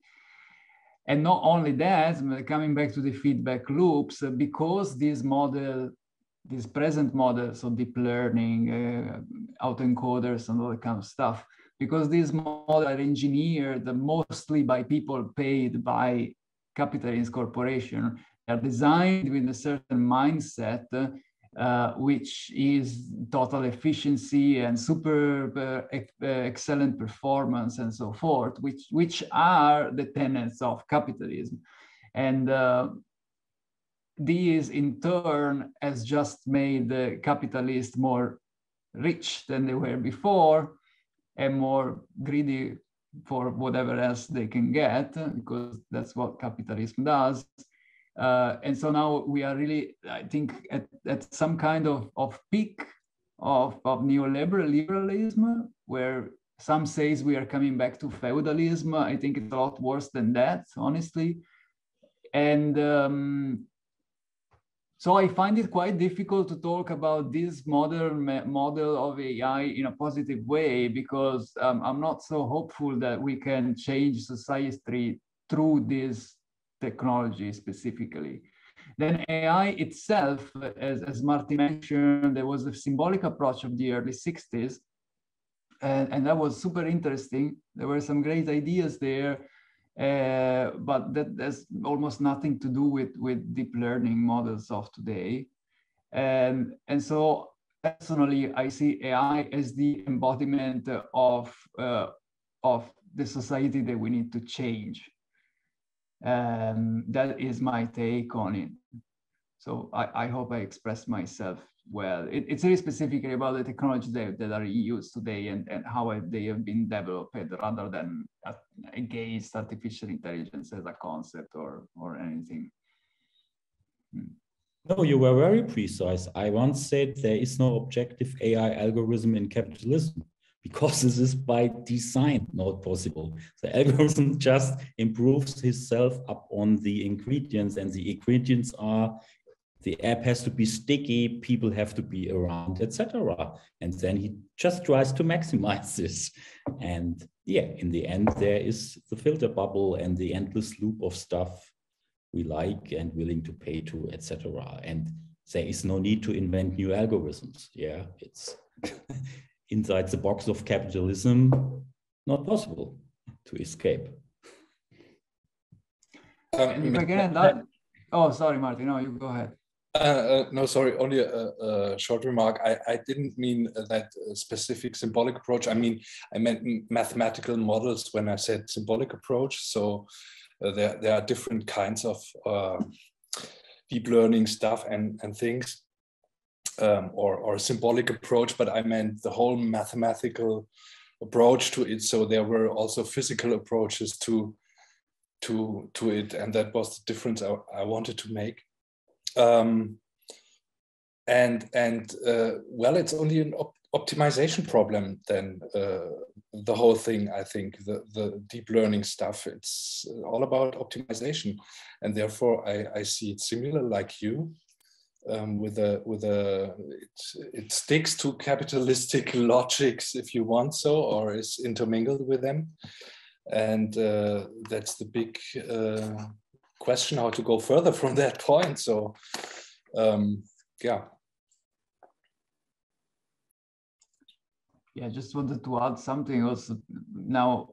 And not only that, coming back to the feedback loops, because this model, these present models of deep learning, autoencoders and all that kind of stuff, because these models are engineered mostly by people paid by capitalist corporations, are designed with a certain mindset, which is total efficiency and super excellent performance and so forth, which are the tenets of capitalism. And these in turn has just made the capitalists more rich than they were before and more greedy for whatever else they can get, because that's what capitalism does. And so now we are really, I think, at some kind of peak of neoliberalism, where some says we are coming back to feudalism. I think it's a lot worse than that, honestly. And so I find it quite difficult to talk about this modern model of AI in a positive way, because I'm not so hopeful that we can change society through this technology specifically. Then AI itself, as Martin mentioned, there was a symbolic approach of the early 60s, and that was super interesting. There were some great ideas there, but that has almost nothing to do with deep learning models of today. And so personally, I see AI as the embodiment of the society that we need to change. That is my take on it. So I hope I expressed myself well. It's really specifically about the technologies that are used today and how they have been developed, rather than against artificial intelligence as a concept or anything. No, you were very precise. I once said there is no objective AI algorithm in capitalism, because this is by design not possible. The algorithm just improves itself up on the ingredients, and the ingredients are the app has to be sticky, people have to be around, etc. And then he just tries to maximize this. And yeah, in the end, there is the filter bubble and the endless loop of stuff we like and willing to pay to, etc. And there is no need to invent new algorithms. Yeah, it's... inside the box of capitalism, not possible to escape. If I can add, oh, sorry, Martin, no, you go ahead. No, sorry, only a short remark. I didn't mean that specific symbolic approach. I meant mathematical models when I said symbolic approach. So there are different kinds of deep learning stuff and things. Or a symbolic approach, but I meant the whole mathematical approach to it. So there were also physical approaches to it, and that was the difference I wanted to make. Well, it's only an optimization problem then, the whole thing, I think, the deep learning stuff. It's all about optimization, and therefore I see it similar like you. It sticks to capitalistic logics, if you want so, or is intermingled with them, and that's the big question: how to go further from that point. So, yeah. Yeah, I just wanted to add something also. Now,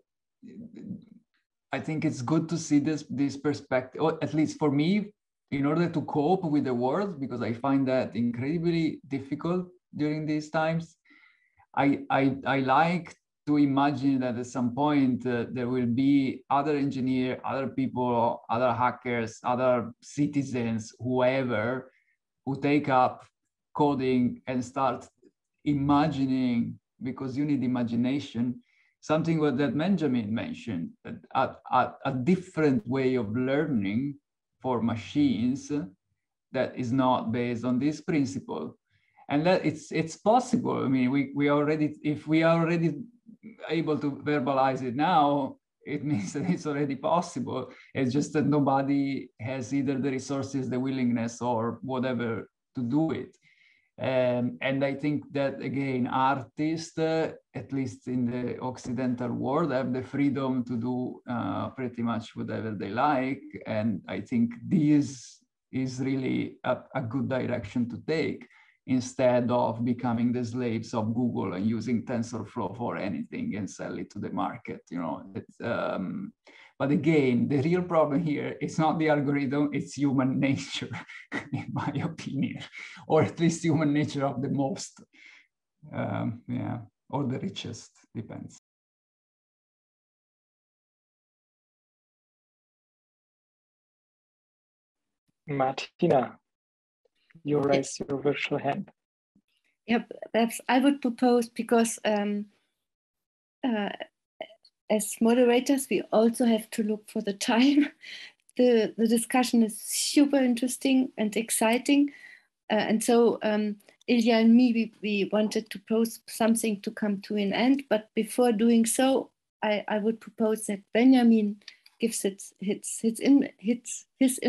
I think it's good to see this perspective, or at least for me, in order to cope with the world, because I find that incredibly difficult during these times. I like to imagine that at some point there will be other engineers, other people, other hackers, other citizens, whoever, who take up coding and start imagining, because you need imagination, something that Benjamin mentioned, a different way of learning for machines that is not based on this principle. And that it's possible. I mean, if we are already able to verbalize it now, it means that it's already possible. It's just that nobody has either the resources, the willingness, or whatever to do it. And I think that, again, artists, at least in the Occidental world, have the freedom to do pretty much whatever they like. And I think this is really a good direction to take, instead of becoming the slaves of Google and using TensorFlow for anything and sell it to the market. You know, but again, the real problem here is not the algorithm, it's human nature, in my opinion, or at least human nature of the most, or the richest, depends. Martina, you raise your virtual hand. Yeah, perhaps I would propose, because as moderators, we also have to look for the time. The discussion is super interesting and exciting. And so Ilja and me, we wanted to propose something to come to an end. But before doing so, I would propose that Benjamin gives his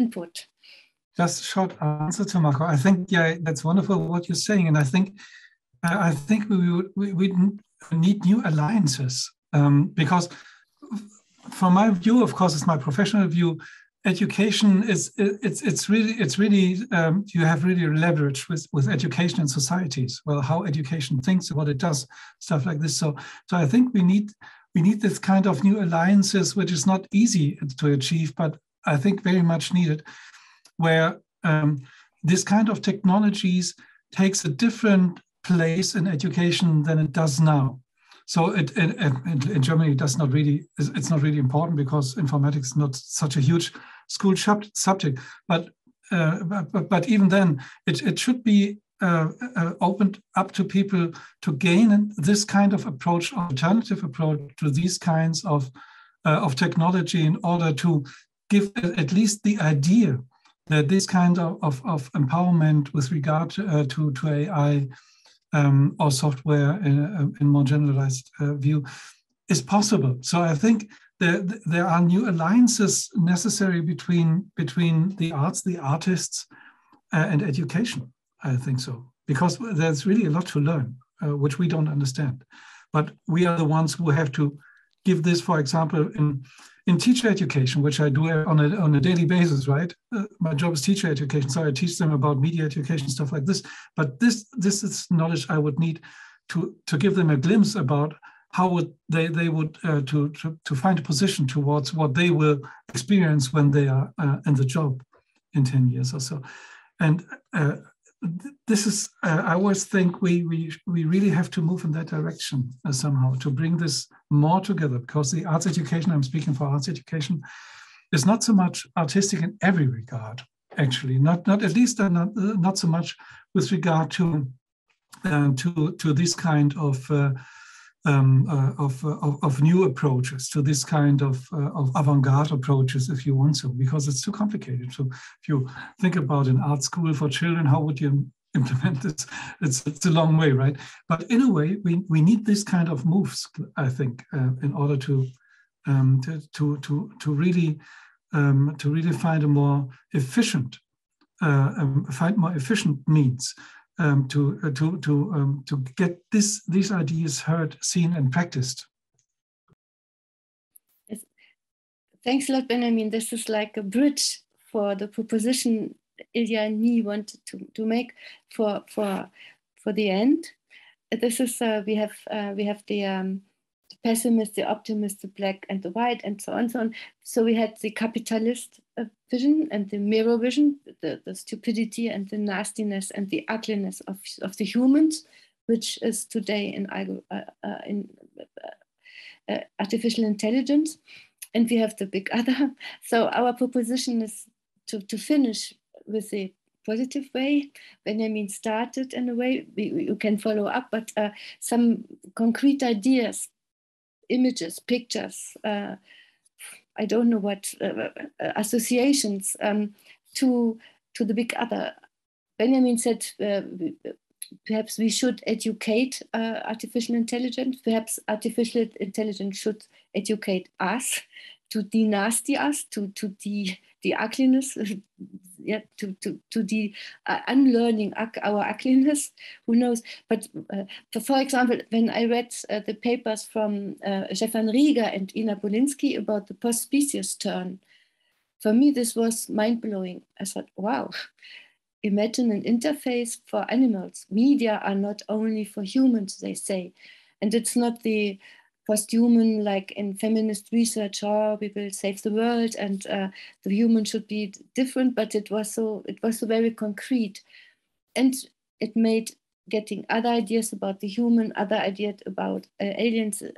input. Just short answer to Marco. I think, yeah, that's wonderful what you're saying, and I think we need new alliances, because, from my view, of course, it's my professional view, education is really you have really leverage with education and societies. Well, how education thinks, what it does, stuff like this. So I think we need this kind of new alliances, which is not easy to achieve, but I think very much needed, where this kind of technologies takes a different place in education than it does now. So in Germany, it does not really, it's not really important, because informatics is not such a huge school subject. But even then, it should be opened up to people to gain this kind of approach, alternative approach to these kinds of technology, in order to give at least the idea that this kind of empowerment with regard to AI or software in more generalized view is possible. So I think there are new alliances necessary between the arts, the artists, and education. I think so, because there's really a lot to learn, which we don't understand. But we are the ones who have to give this, for example, in teacher education, which I do on a daily basis, right? My job is teacher education, so I teach them about media education, stuff like this. But this is knowledge I would need to give them a glimpse about how would they would find a position towards what they will experience when they are in the job in 10 years or so. And this is, I always think we really have to move in that direction somehow, to bring this more together, because the arts education, I'm speaking for arts education, is not so much artistic in every regard, actually, not so much with regard to this kind of new approaches, to this kind of avant-garde approaches, if you want so, because it's too complicated. So if you think about an art school for children, how would you implement this? It's a long way, right? But in a way, we need this kind of moves, I think, in order to really find a more efficient means. To get these ideas heard, seen, and practiced. Yes. Thanks a lot, Benjamin. This is like a bridge for the proposition Ilja and me wanted to make for the end. This is we have the pessimist, the optimist, the black and the white, and so on, so on. So we had the capitalist vision and the mirror vision, the stupidity and the nastiness and the ugliness of the humans, which is today in artificial intelligence, and we have the big other. So our proposition is to finish with the positive way. Benjamin started in a way, you can follow up, but some concrete ideas, images, pictures, I don't know what, associations to the big other. Benjamin said perhaps we should educate artificial intelligence. Perhaps artificial intelligence should educate us to de-nasty us, to the ugliness, yeah, to the unlearning our ugliness, who knows. But for example, when I read the papers from Stefan Rieger and Ina Bolinsky about the post-species turn, for me this was mind-blowing. I thought, wow, imagine an interface for animals. Media are not only for humans, they say. And it's not the post-human, like in feminist research, oh, we will save the world and the human should be different, but it was so very concrete. And it made getting other ideas about the human, other ideas about alienses.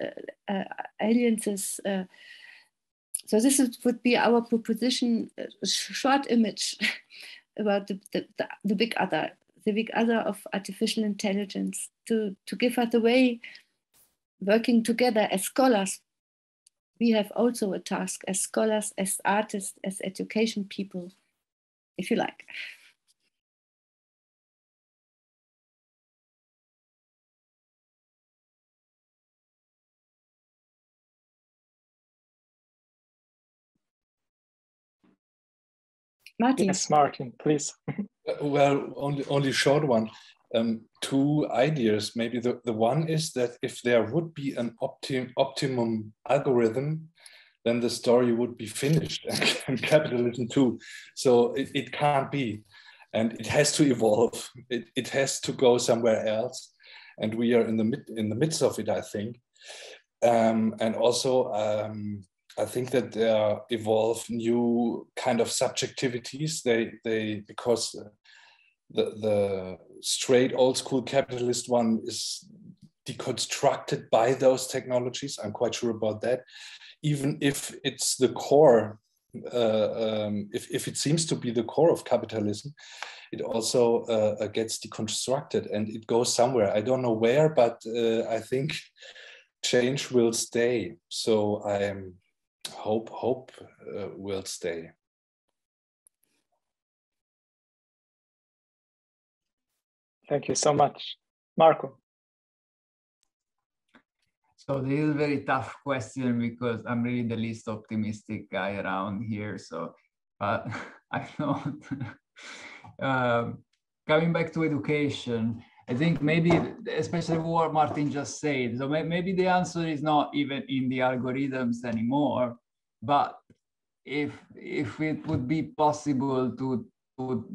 So this would be our proposition, short image about the big other, the big other of artificial intelligence, to give us the way. Working together as scholars, we have also a task as scholars, as artists, as education people, if you like. Martin. Yes, Martin, please. Well, only short one. Two ideas, maybe the one is that if there would be an optimum algorithm, then the story would be finished, and capitalism too. So it can't be, and it has to evolve. It has to go somewhere else, and we are in the midst of it, I think. And also, I think that there evolve new kind of subjectivities. They because. The straight old school capitalist one is deconstructed by those technologies. I'm quite sure about that. Even if it's the core, if it seems to be the core of capitalism, it also gets deconstructed and it goes somewhere. I don't know where, but I think change will stay. So I hope will stay. Thank you so much. Marco. So this is a very tough question because I'm really the least optimistic guy around here. So, but I don't. Coming back to education, I think maybe, especially what Martin just said, so maybe the answer is not even in the algorithms anymore, but if it would be possible to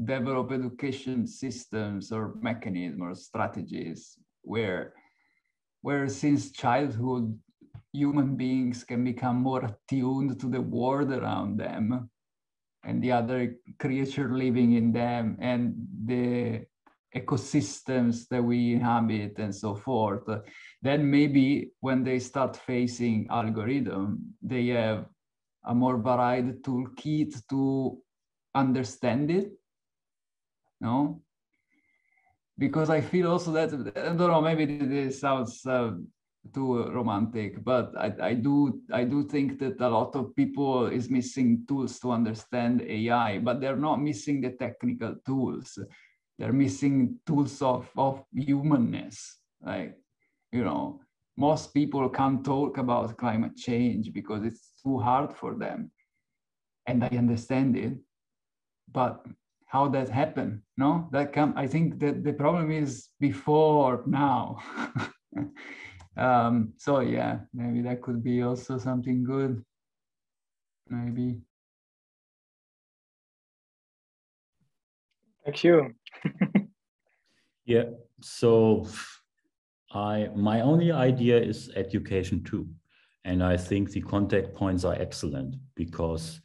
develop education systems or mechanisms or strategies where since childhood, human beings can become more attuned to the world around them and the other creature living in them and the ecosystems that we inhabit and so forth. Then maybe when they start facing algorithm, they have a more varied toolkit to understand it, no? Because I feel also that, I don't know, maybe this sounds too romantic, but I do think that a lot of people is missing tools to understand AI, but they're not missing the technical tools. They're missing tools of humanness. Like, you know, most people can't talk about climate change because it's too hard for them. And I understand it. But how that happened, no? That can, I think that the problem is before now. So yeah, maybe that could be also something good, maybe. Thank you. Yeah, so my only idea is education too. And I think the contact points are excellent because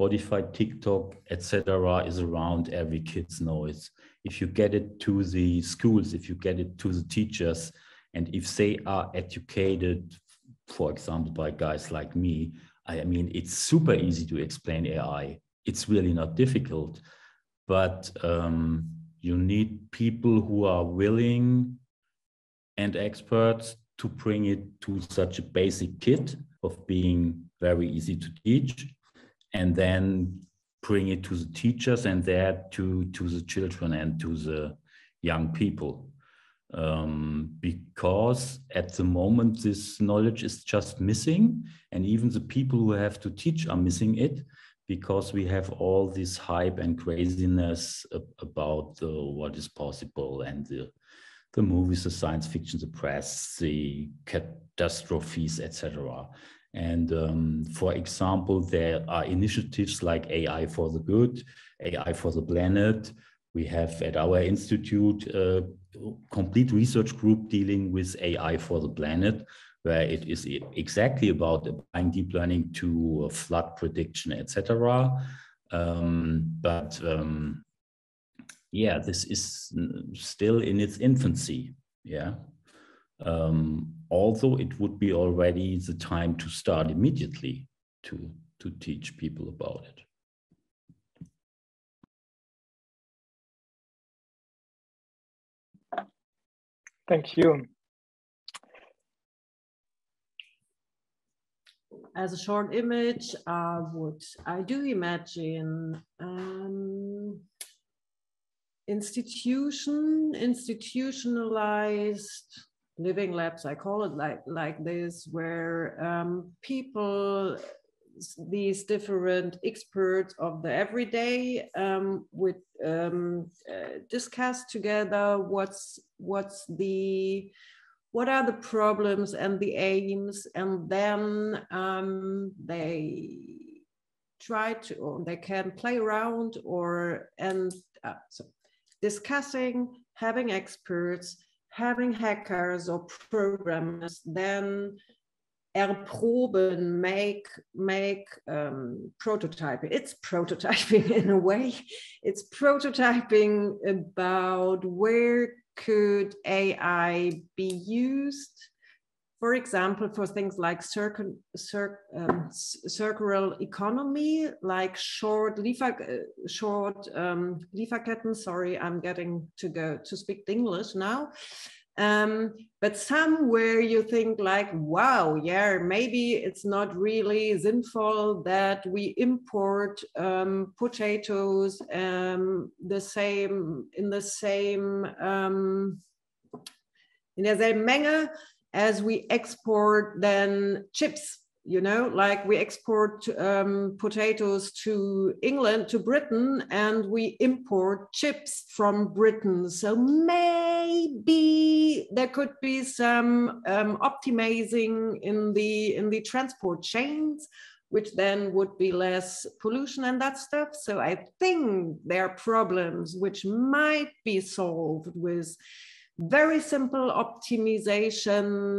Spotify, TikTok, etc. is around. Every kids know it. If you get it to the schools, if you get it to the teachers, and if they are educated, for example, by guys like me, I mean, it's super easy to explain AI. It's really not difficult, but you need people who are willing and experts to bring it to such a basic kit of being very easy to teach. And then bring it to the teachers and there to the children and to the young people. because at the moment this knowledge is just missing, and even the people who have to teach are missing it, because we have all this hype and craziness about what is possible, and the movies, the science fiction, the press, the catastrophes, etc. And for example, there are initiatives like AI for the good, AI for the planet. We have at our institute a complete research group dealing with AI for the planet, where it is exactly about applying deep learning to flood prediction, etc. Yeah, this is still in its infancy. Yeah. Although it would be already the time to start immediately to teach people about it. Thank you. As a short image, I do imagine institutionalized living labs, I call it like this, where people, these different experts of the everyday would discuss together what are the problems and the aims, and then they try to, or they can play around or, so discussing, having experts, having hackers or programmers, then erproben, make prototyping. It's prototyping in a way. It's prototyping about where could AI be used, for example, for things like circular economy, like short Lieferketten. Sorry, I'm getting to go to speak English now. But somewhere you think like, wow, yeah, maybe it's not really sinful that we import potatoes in derselben Menge as we export then chips. You know, like we export potatoes to England, to Britain, and we import chips from Britain. So maybe there could be some optimizing in the transport chains, which then would be less pollution and that stuff. So I think there are problems which might be solved with very simple optimization,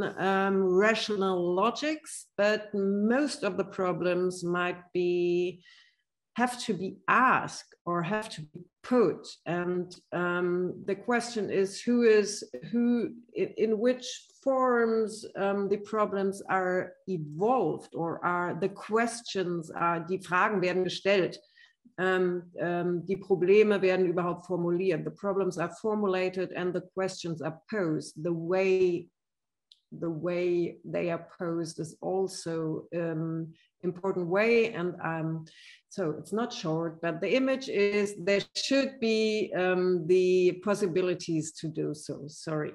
rational logics, but most of the problems have to be asked or have to be put. And the question is, in which forms the problems are evolved, or die Fragen werden gestellt. Die Probleme werden überhaupt formuliert. The problems are formulated and the questions are posed. The way they are posed is also important way. And so it's not short, but the image is there should be the possibilities to do so. Sorry.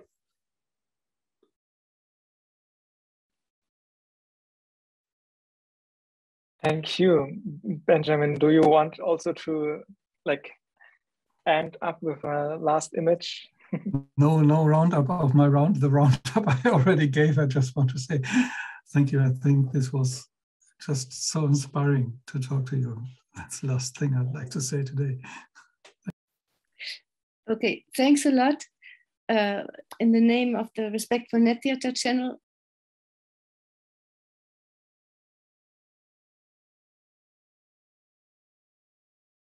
Thank you, Benjamin. Do you want also to end up with a last image? No roundup of my round. The roundup I already gave. I just want to say thank you. I think this was just so inspiring to talk to you. That's the last thing I'd like to say today. Okay, thanks a lot. In the name of the Respectful Nettheater channel,